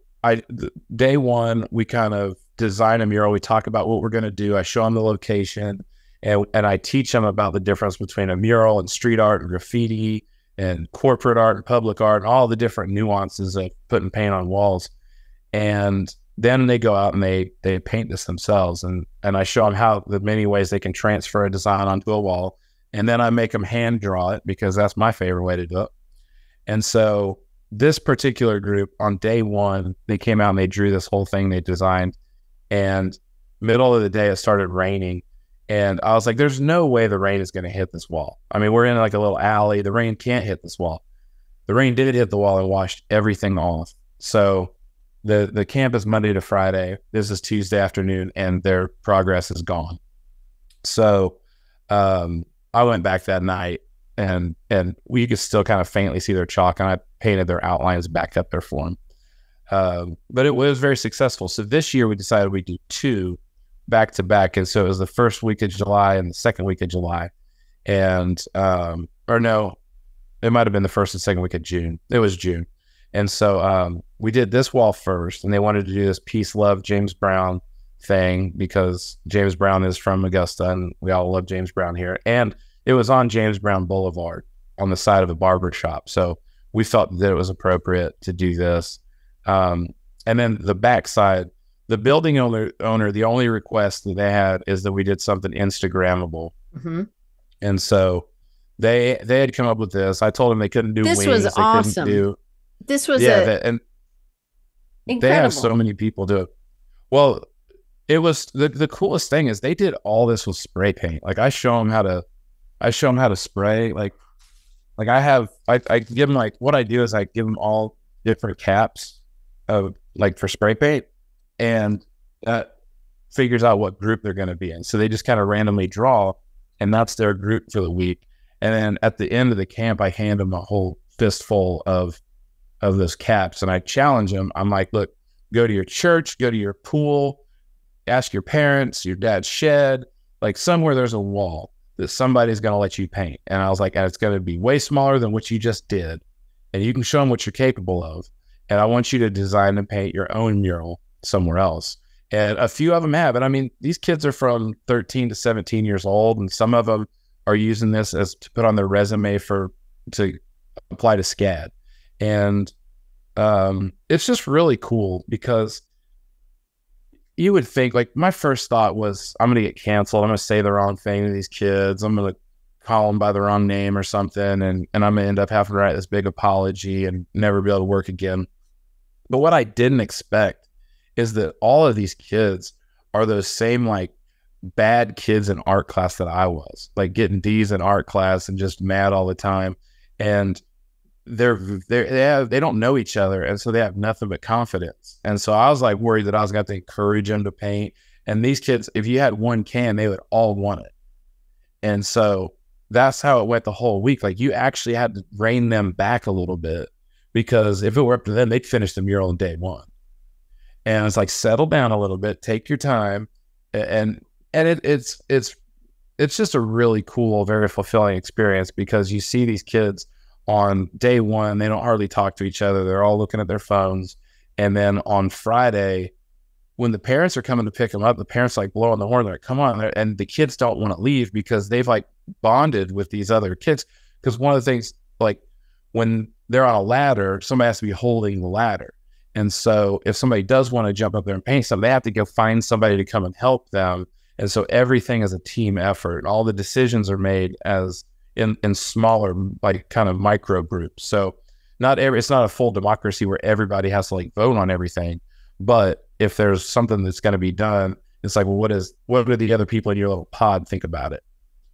day one, we kind of design a mural. We talk about what we're going to do. I show them the location, and I teach them about the difference between a mural and street art and graffiti and corporate art and public art and all the different nuances of putting paint on walls. And then they go out and they paint this themselves, and I show them how the many ways they can transfer a design onto a wall. And then I make them hand draw it, because that's my favorite way to do it. And so this particular group, on day one, they came out and they drew this whole thing they designed. And middle of the day, it started raining. And I was like, there's no way the rain is going to hit this wall. I mean, we're in like a little alley. The rain can't hit this wall. The rain did hit the wall and washed everything off. So the camp is Monday to Friday. This is Tuesday afternoon, and their progress is gone. So I went back that night, and we could still kind of faintly see their chalk, and I painted their outlines back up there for them. But it was very successful. So this year we decided we'd do two back to back. And so it was the first week of July and the second week of July. And, or no, it might've been the first and second week of June. It was June. And so, we did this wall first, and they wanted to do this peace, love, James Brown thing, because James Brown is from Augusta and we all love James Brown here. And it was on James Brown Boulevard on the side of a barber shop. So we felt that it was appropriate to do this. And then the backside, the building owner, the only request that they had is that we did something Instagrammable. Mm-hmm. And so they had come up with this. I told them they couldn't do wings. This was awesome. This was incredible. They have so many people do it. Well, it was the coolest thing is they did all this with spray paint. Like I show them how to spray. Like I give them, like, what I do is I give them all different caps of, like, for spray paint, and that figures out what group they're going to be in. So they just kind of randomly draw, and that's their group for the week. And then at the end of the camp, I hand them a whole fistful of those caps, and I challenge them. I'm like, look, go to your church, go to your pool, ask your parents, your dad's shed, like somewhere there's a wall that somebody's going to let you paint. And I was like, and it's going to be way smaller than what you just did. And you can show them what you're capable of. And I want you to design and paint your own mural somewhere else. And a few of them have. And I mean, these kids are from 13 to 17 years old. And some of them are using this as to put on their resume to apply to SCAD. And it's just really cool, because you would think, like, my first thought was, I'm going to get canceled. I'm going to say the wrong thing to these kids. I'm going to call them by the wrong name or something. And I'm going to end up having to write this big apology and never be able to work again. But what I didn't expect is that all of these kids are those same, like, bad kids in art class that I was, like, getting D's in art class and just mad all the time. And they don't know each other, and so they have nothing but confidence. And so I was, like, worried that I was going to encourage them to paint. And these kids, if you had one can, they would all want it. And so that's how it went the whole week. Like, you actually had to rein them back a little bit, because if it were up to them, they'd finish the mural on day one. And it's like, settle down a little bit, take your time, and it's just a really cool, very fulfilling experience, because you see these kids on day one, they don't hardly talk to each other. They're all looking at their phones. And then on Friday, when the parents are coming to pick them up, the parents, like, blow on the horn. They're like, come on. And the kids don't want to leave, because they've, like, bonded with these other kids. Because one of the things, like, when they're on a ladder, somebody has to be holding the ladder. And so if somebody does want to jump up there and paint something, they have to go find somebody to come and help them. And so everything is a team effort. All the decisions are made as in smaller, like, kind of micro groups. So it's not a full democracy where everybody has to, like, vote on everything. But if there's something that's going to be done, it's like, well, what do the other people in your little pod think about it?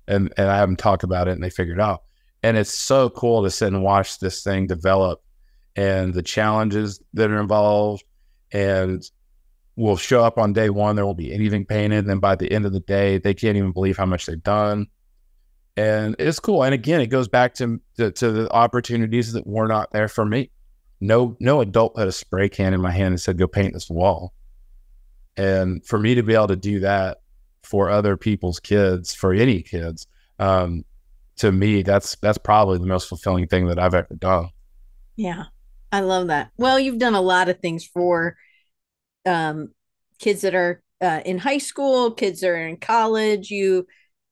And I have them talk about it, and they figure it out. And it's so cool to sit and watch this thing develop, and the challenges that are involved. And we'll show up on day one, there won't be anything painted. And then by the end of the day, they can't even believe how much they've done. And it's cool. And again, it goes back to the opportunities that were not there for me. No adult had a spray can in my hand and said, go paint this wall. And for me to be able to do that for other people's kids, for any kids, to me, that's probably the most fulfilling thing that I've ever done. Yeah, I love that. Well, you've done a lot of things for kids that are in high school, kids that are in college. You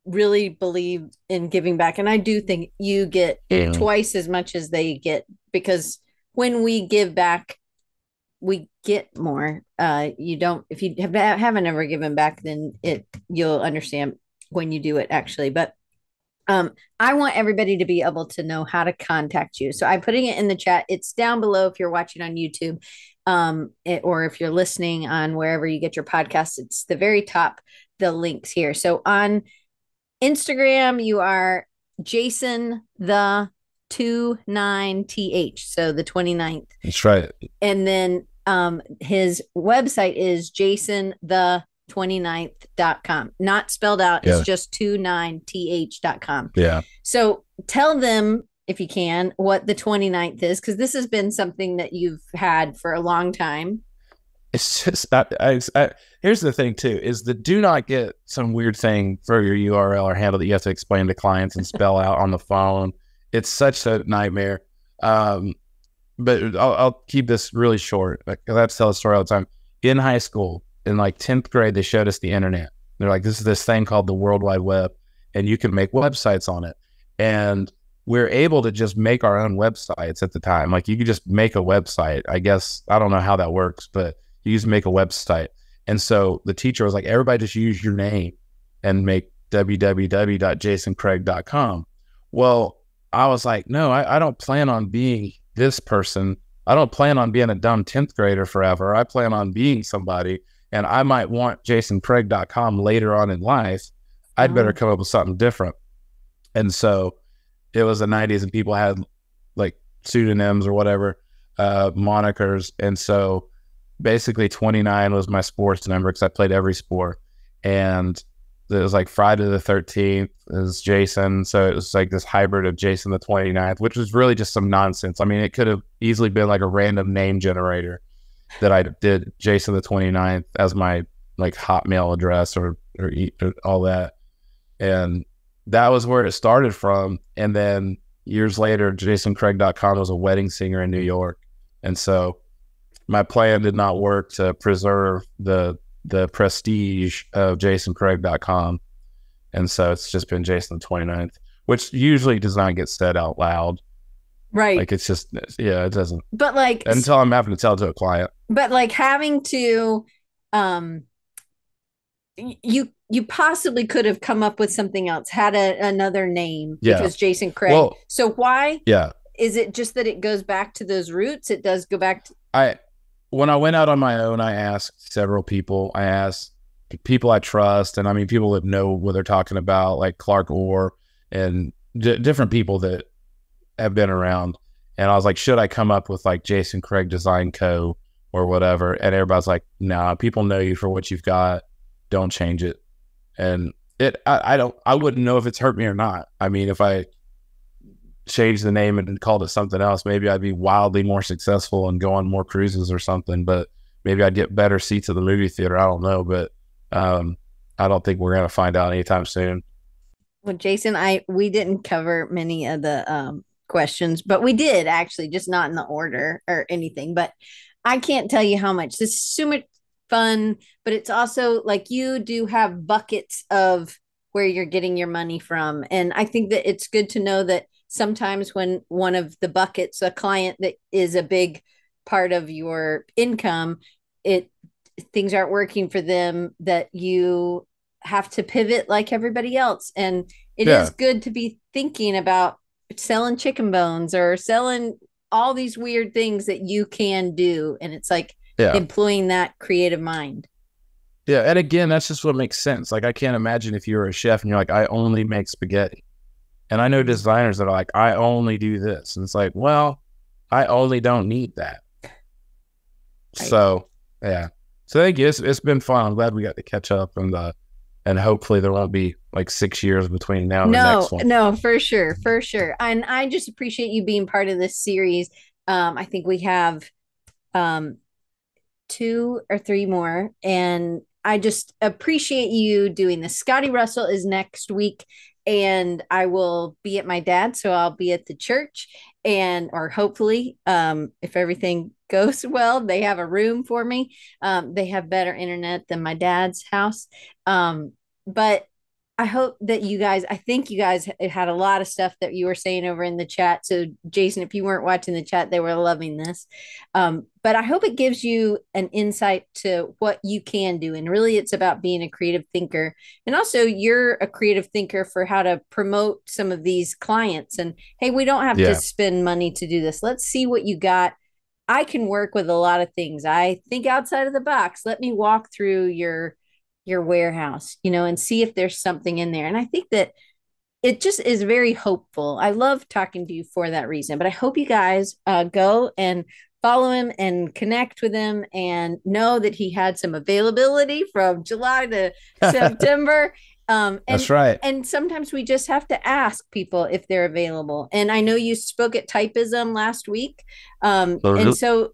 really believe in giving back. And I do think you get twice as much as they get, because when we give back, we get more. If you haven't ever given back, then you'll understand when you do it, actually. But I want everybody to be able to know how to contact you. So I'm putting it in the chat. It's down below if you're watching on YouTube, or if you're listening on wherever you get your podcasts. It's the very top, the links here. So on Instagram, you are Jason the 29th, so the 29th. That's right. And then his website is jasonthe29th.com, not spelled out. Yeah. It's just 29th.com. Yeah. So tell them, if you can, what the 29th is, because this has been something that you've had for a long time. It's just here's the thing too, is that do not get some weird thing for your URL or handle that you have to explain to clients and spell out on the phone. It's such a nightmare. But I'll keep this really short. Like, I have to tell a story all the time. In high school, in like 10th grade, they showed us the internet. They're like, this is this thing called the World Wide Web, and you can make websites on it. And we're able to just make our own websites at the time. Like, you could just make a website, I guess. I don't know how that works, but you just make a website. And so the teacher was like, everybody just use your name and make www.jasoncraig.com. Well, I was like, no, I don't plan on being this person. I don't plan on being a dumb 10th grader forever. I plan on being somebody. and I might want jasoncraig.com later on in life, I'd better come up with something different. And so it was the 90s and people had like pseudonyms or whatever, monikers. And so basically 29 was my sports number because I played every sport. And it was like Friday the 13th is Jason. So it was like this hybrid of Jason the 29th, which was really just some nonsense. I mean, it could have easily been like a random name generator that I did Jason the 29th as my like Hotmail address or all that. And that was where it started from. And then years later, jasoncraig.com was a wedding singer in New York. And so my plan did not work to preserve the prestige of jasoncraig.com. And so it's just been Jason the 29th, which usually does not get said out loud. Right. Like, it's just, yeah, it doesn't. But like, until I'm having to tell it to a client. But like having to, you possibly could have come up with something else, had another name, yeah, which was Jason Craig. Well, so why? Yeah. Is it just that it goes back to those roots? It does go back to... When I went out on my own, I asked several people. I asked people I trust, and I mean, people that know what they're talking about, like Clark Orr and different people that have been around. And I was like, should I come up with like Jason Craig Design Co. or whatever? And everybody's like, nah, people know you for what you've got. Don't change it. And I wouldn't know if it's hurt me or not. I mean, if I change the name and called it something else, maybe I'd be wildly more successful and go on more cruises or something, but maybe I'd get better seats at the movie theater. I don't know, but I don't think we're going to find out anytime soon. Well, Jason, we didn't cover many of the questions, but we did actually, just not in the order or anything, but I can't tell you how much. This is so much fun, but it's also like you do have buckets of where you're getting your money from. And I think that it's good to know that sometimes when one of the buckets, a client that is a big part of your income, things aren't working for them, that you have to pivot like everybody else. And it is good to be thinking about selling chicken bones or selling all these weird things that you can do. And it's like employing that creative mind. Yeah. And again, that's just what makes sense. Like, I can't imagine if you're a chef and you're like, I only make spaghetti. And I know designers that are like, I only do this. And it's like, well, I only don't need that. Right. So, yeah. So thank you. It's been fun. I'm glad we got to catch up, and hopefully there won't be like 6 years between now and the next one. No, for sure. For sure. And I just appreciate you being part of this series. I think we have 2 or 3 more, and I just appreciate you doing this. Scotty Russell is next week, and I will be at my dad's, so I'll be at the church, or hopefully, if everything goes well, they have a room for me. They have better internet than my dad's house. But I hope that I think you guys had a lot of stuff that you were saying over in the chat. So Jason, if you weren't watching the chat, they were loving this. But I hope it gives you an insight to what you can do. And really, it's about being a creative thinker. And also, you're a creative thinker for how to promote some of these clients. And hey, we don't have to spend money to do this. Let's see what you got. I can work with a lot of things. I think outside of the box. Let me walk through your warehouse, and see if there's something in there. And I think that it just is very hopeful. I love talking to you for that reason, but I hope you guys go and follow him and connect with him, and know that he had some availability from July to September. That's right. And sometimes we just have to ask people if they're available. And I know you spoke at Typism last week. And so,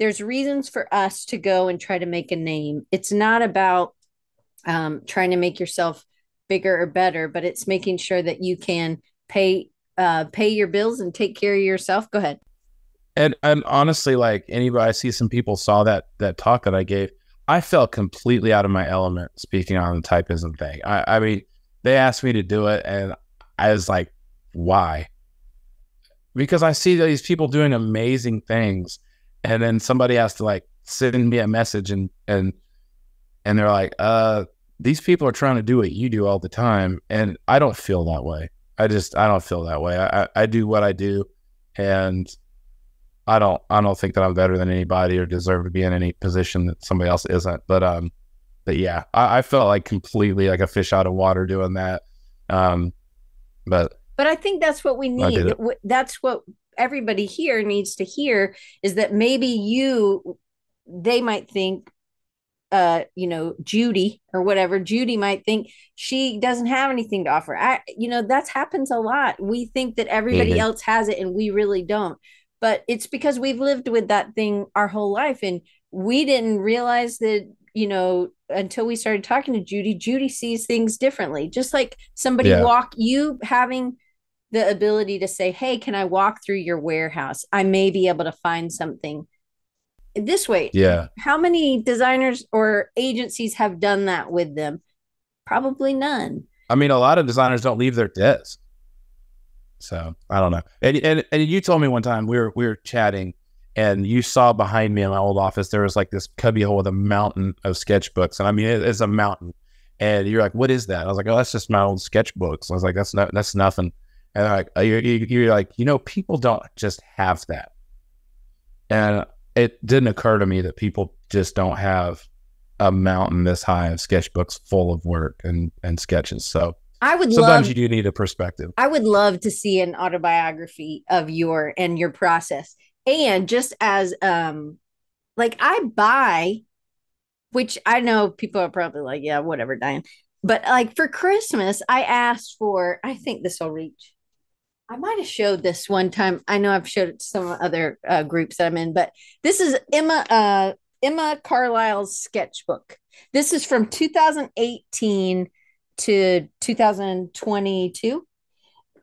there's reasons for us to go and try to make a name. It's not about trying to make yourself bigger or better, but it's making sure that you can pay your bills and take care of yourself. Go ahead. And honestly, like anybody, I see some people saw that talk that I gave. I felt completely out of my element speaking on the Typism thing. I mean, they asked me to do it, and I was like, why? Because I see these people doing amazing things. And then somebody has to like send me a message and they're like, these people are trying to do what you do all the time. And I don't feel that way. I don't feel that way. I do what I do. And I don't think that I'm better than anybody or deserve to be in any position that somebody else isn't. But yeah, I felt like completely like a fish out of water doing that. But I think that's what we need. That's what everybody here needs to hear, is that maybe they might think, you know, Judy or whatever, Judy might think she doesn't have anything to offer. You know, that happens a lot. We think that everybody mm-hmm. else has it and we really don't. But it's because we've lived with that thing our whole life. And we didn't realize that, you know, until we started talking to Judy, Judy sees things differently. Just like somebody yeah. You having the ability to say, hey, can I walk through your warehouse? I may be able to find something this way. Yeah. How many designers or agencies have done that with them? Probably none. I mean, a lot of designers don't leave their desk. So I don't know. And you told me one time we were chatting, and you saw behind me in my old office, there was like this cubbyhole with a mountain of sketchbooks. And I mean, it's a mountain. And you're like, what is that? I was like, oh, that's just my old sketchbooks. I was like, that's nothing. And like, you're like, you know, people don't just have that. And it didn't occur to me that people just don't have a mountain this high of sketchbooks full of work and sketches. So I would sometimes you do need a perspective. I would love to see an autobiography of your process. And just as like I buy, which I know people are probably like, yeah, whatever, Diane. But like for Christmas, I asked for, I think this will reach. I might have showed this one time. I know I've showed it to some other groups that I'm in, but this is Emma Carlisle's sketchbook. This is from 2018 to 2022,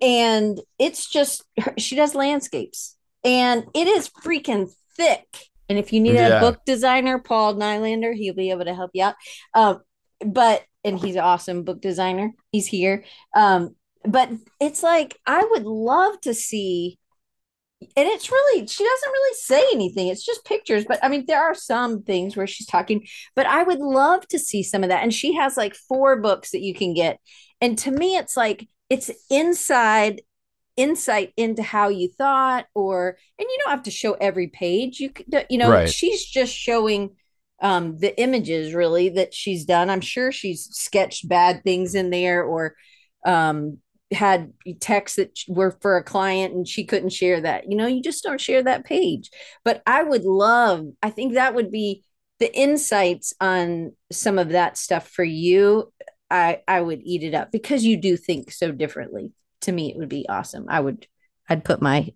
and it's just she does landscapes, and it is freaking thick. And if you need yeah. a book designer, Paul Nylander, he'll be able to help you out. And he's an awesome book designer, he's here. But it's like I would love to see, and it's really, she doesn't really say anything, it's just pictures. But I mean, there are some things where she's talking, but I would love to see some of that. And she has like 4 books that you can get, and to me it's like it's insight into how you thought, and you don't have to show every page, you know, right. She's just showing the images really that she's done. I'm sure she's sketched bad things in there, or had texts that were for a client and she couldn't share that. You know, you just don't share that page. But I think that would be the insights on some of that stuff for you. I would eat it up because you do think so differently. To me, it would be awesome. I'd put my,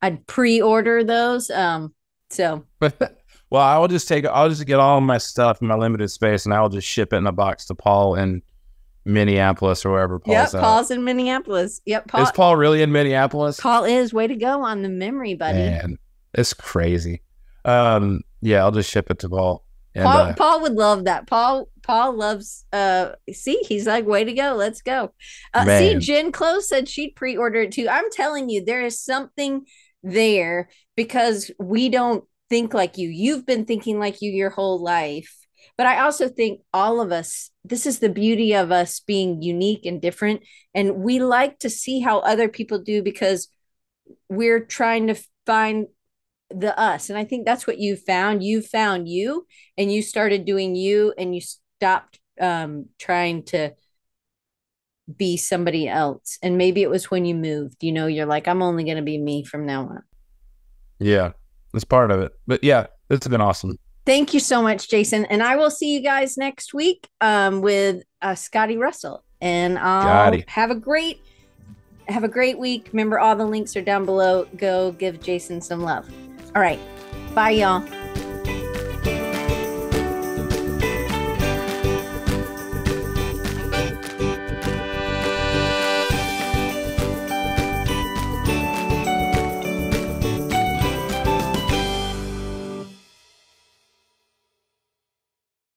I'd pre-order those. Well, I'll just get all my stuff in my limited space, and I'll just ship it in a box to Paul and Minneapolis or wherever Paul's at. Paul's in Minneapolis. Yep. Paul, is Paul really in Minneapolis? Paul is. Way to go on the memory, buddy. Man, it's crazy. Yeah, I'll just ship it to Paul. And, Paul would love that. Paul loves. See, he's like, way to go. Let's go. See, Jen Close said she'd pre-order it too. I'm telling you, there is something there, because we don't think like you. You've been thinking like you your whole life. But I also think all of us, this is the beauty of us being unique and different. And we like to see how other people do, because we're trying to find the us. And I think that's what you found. You found you, and you started doing you, and you stopped trying to be somebody else. And maybe it was when you moved, you know, you're like, I'm only going to be me from now on. Yeah, that's part of it. But yeah, it's been awesome. Thank you so much, Jason. And I will see you guys next week with Scotty Russell. And have a great week. Remember, all the links are down below. Go give Jason some love. All right. Bye, y'all.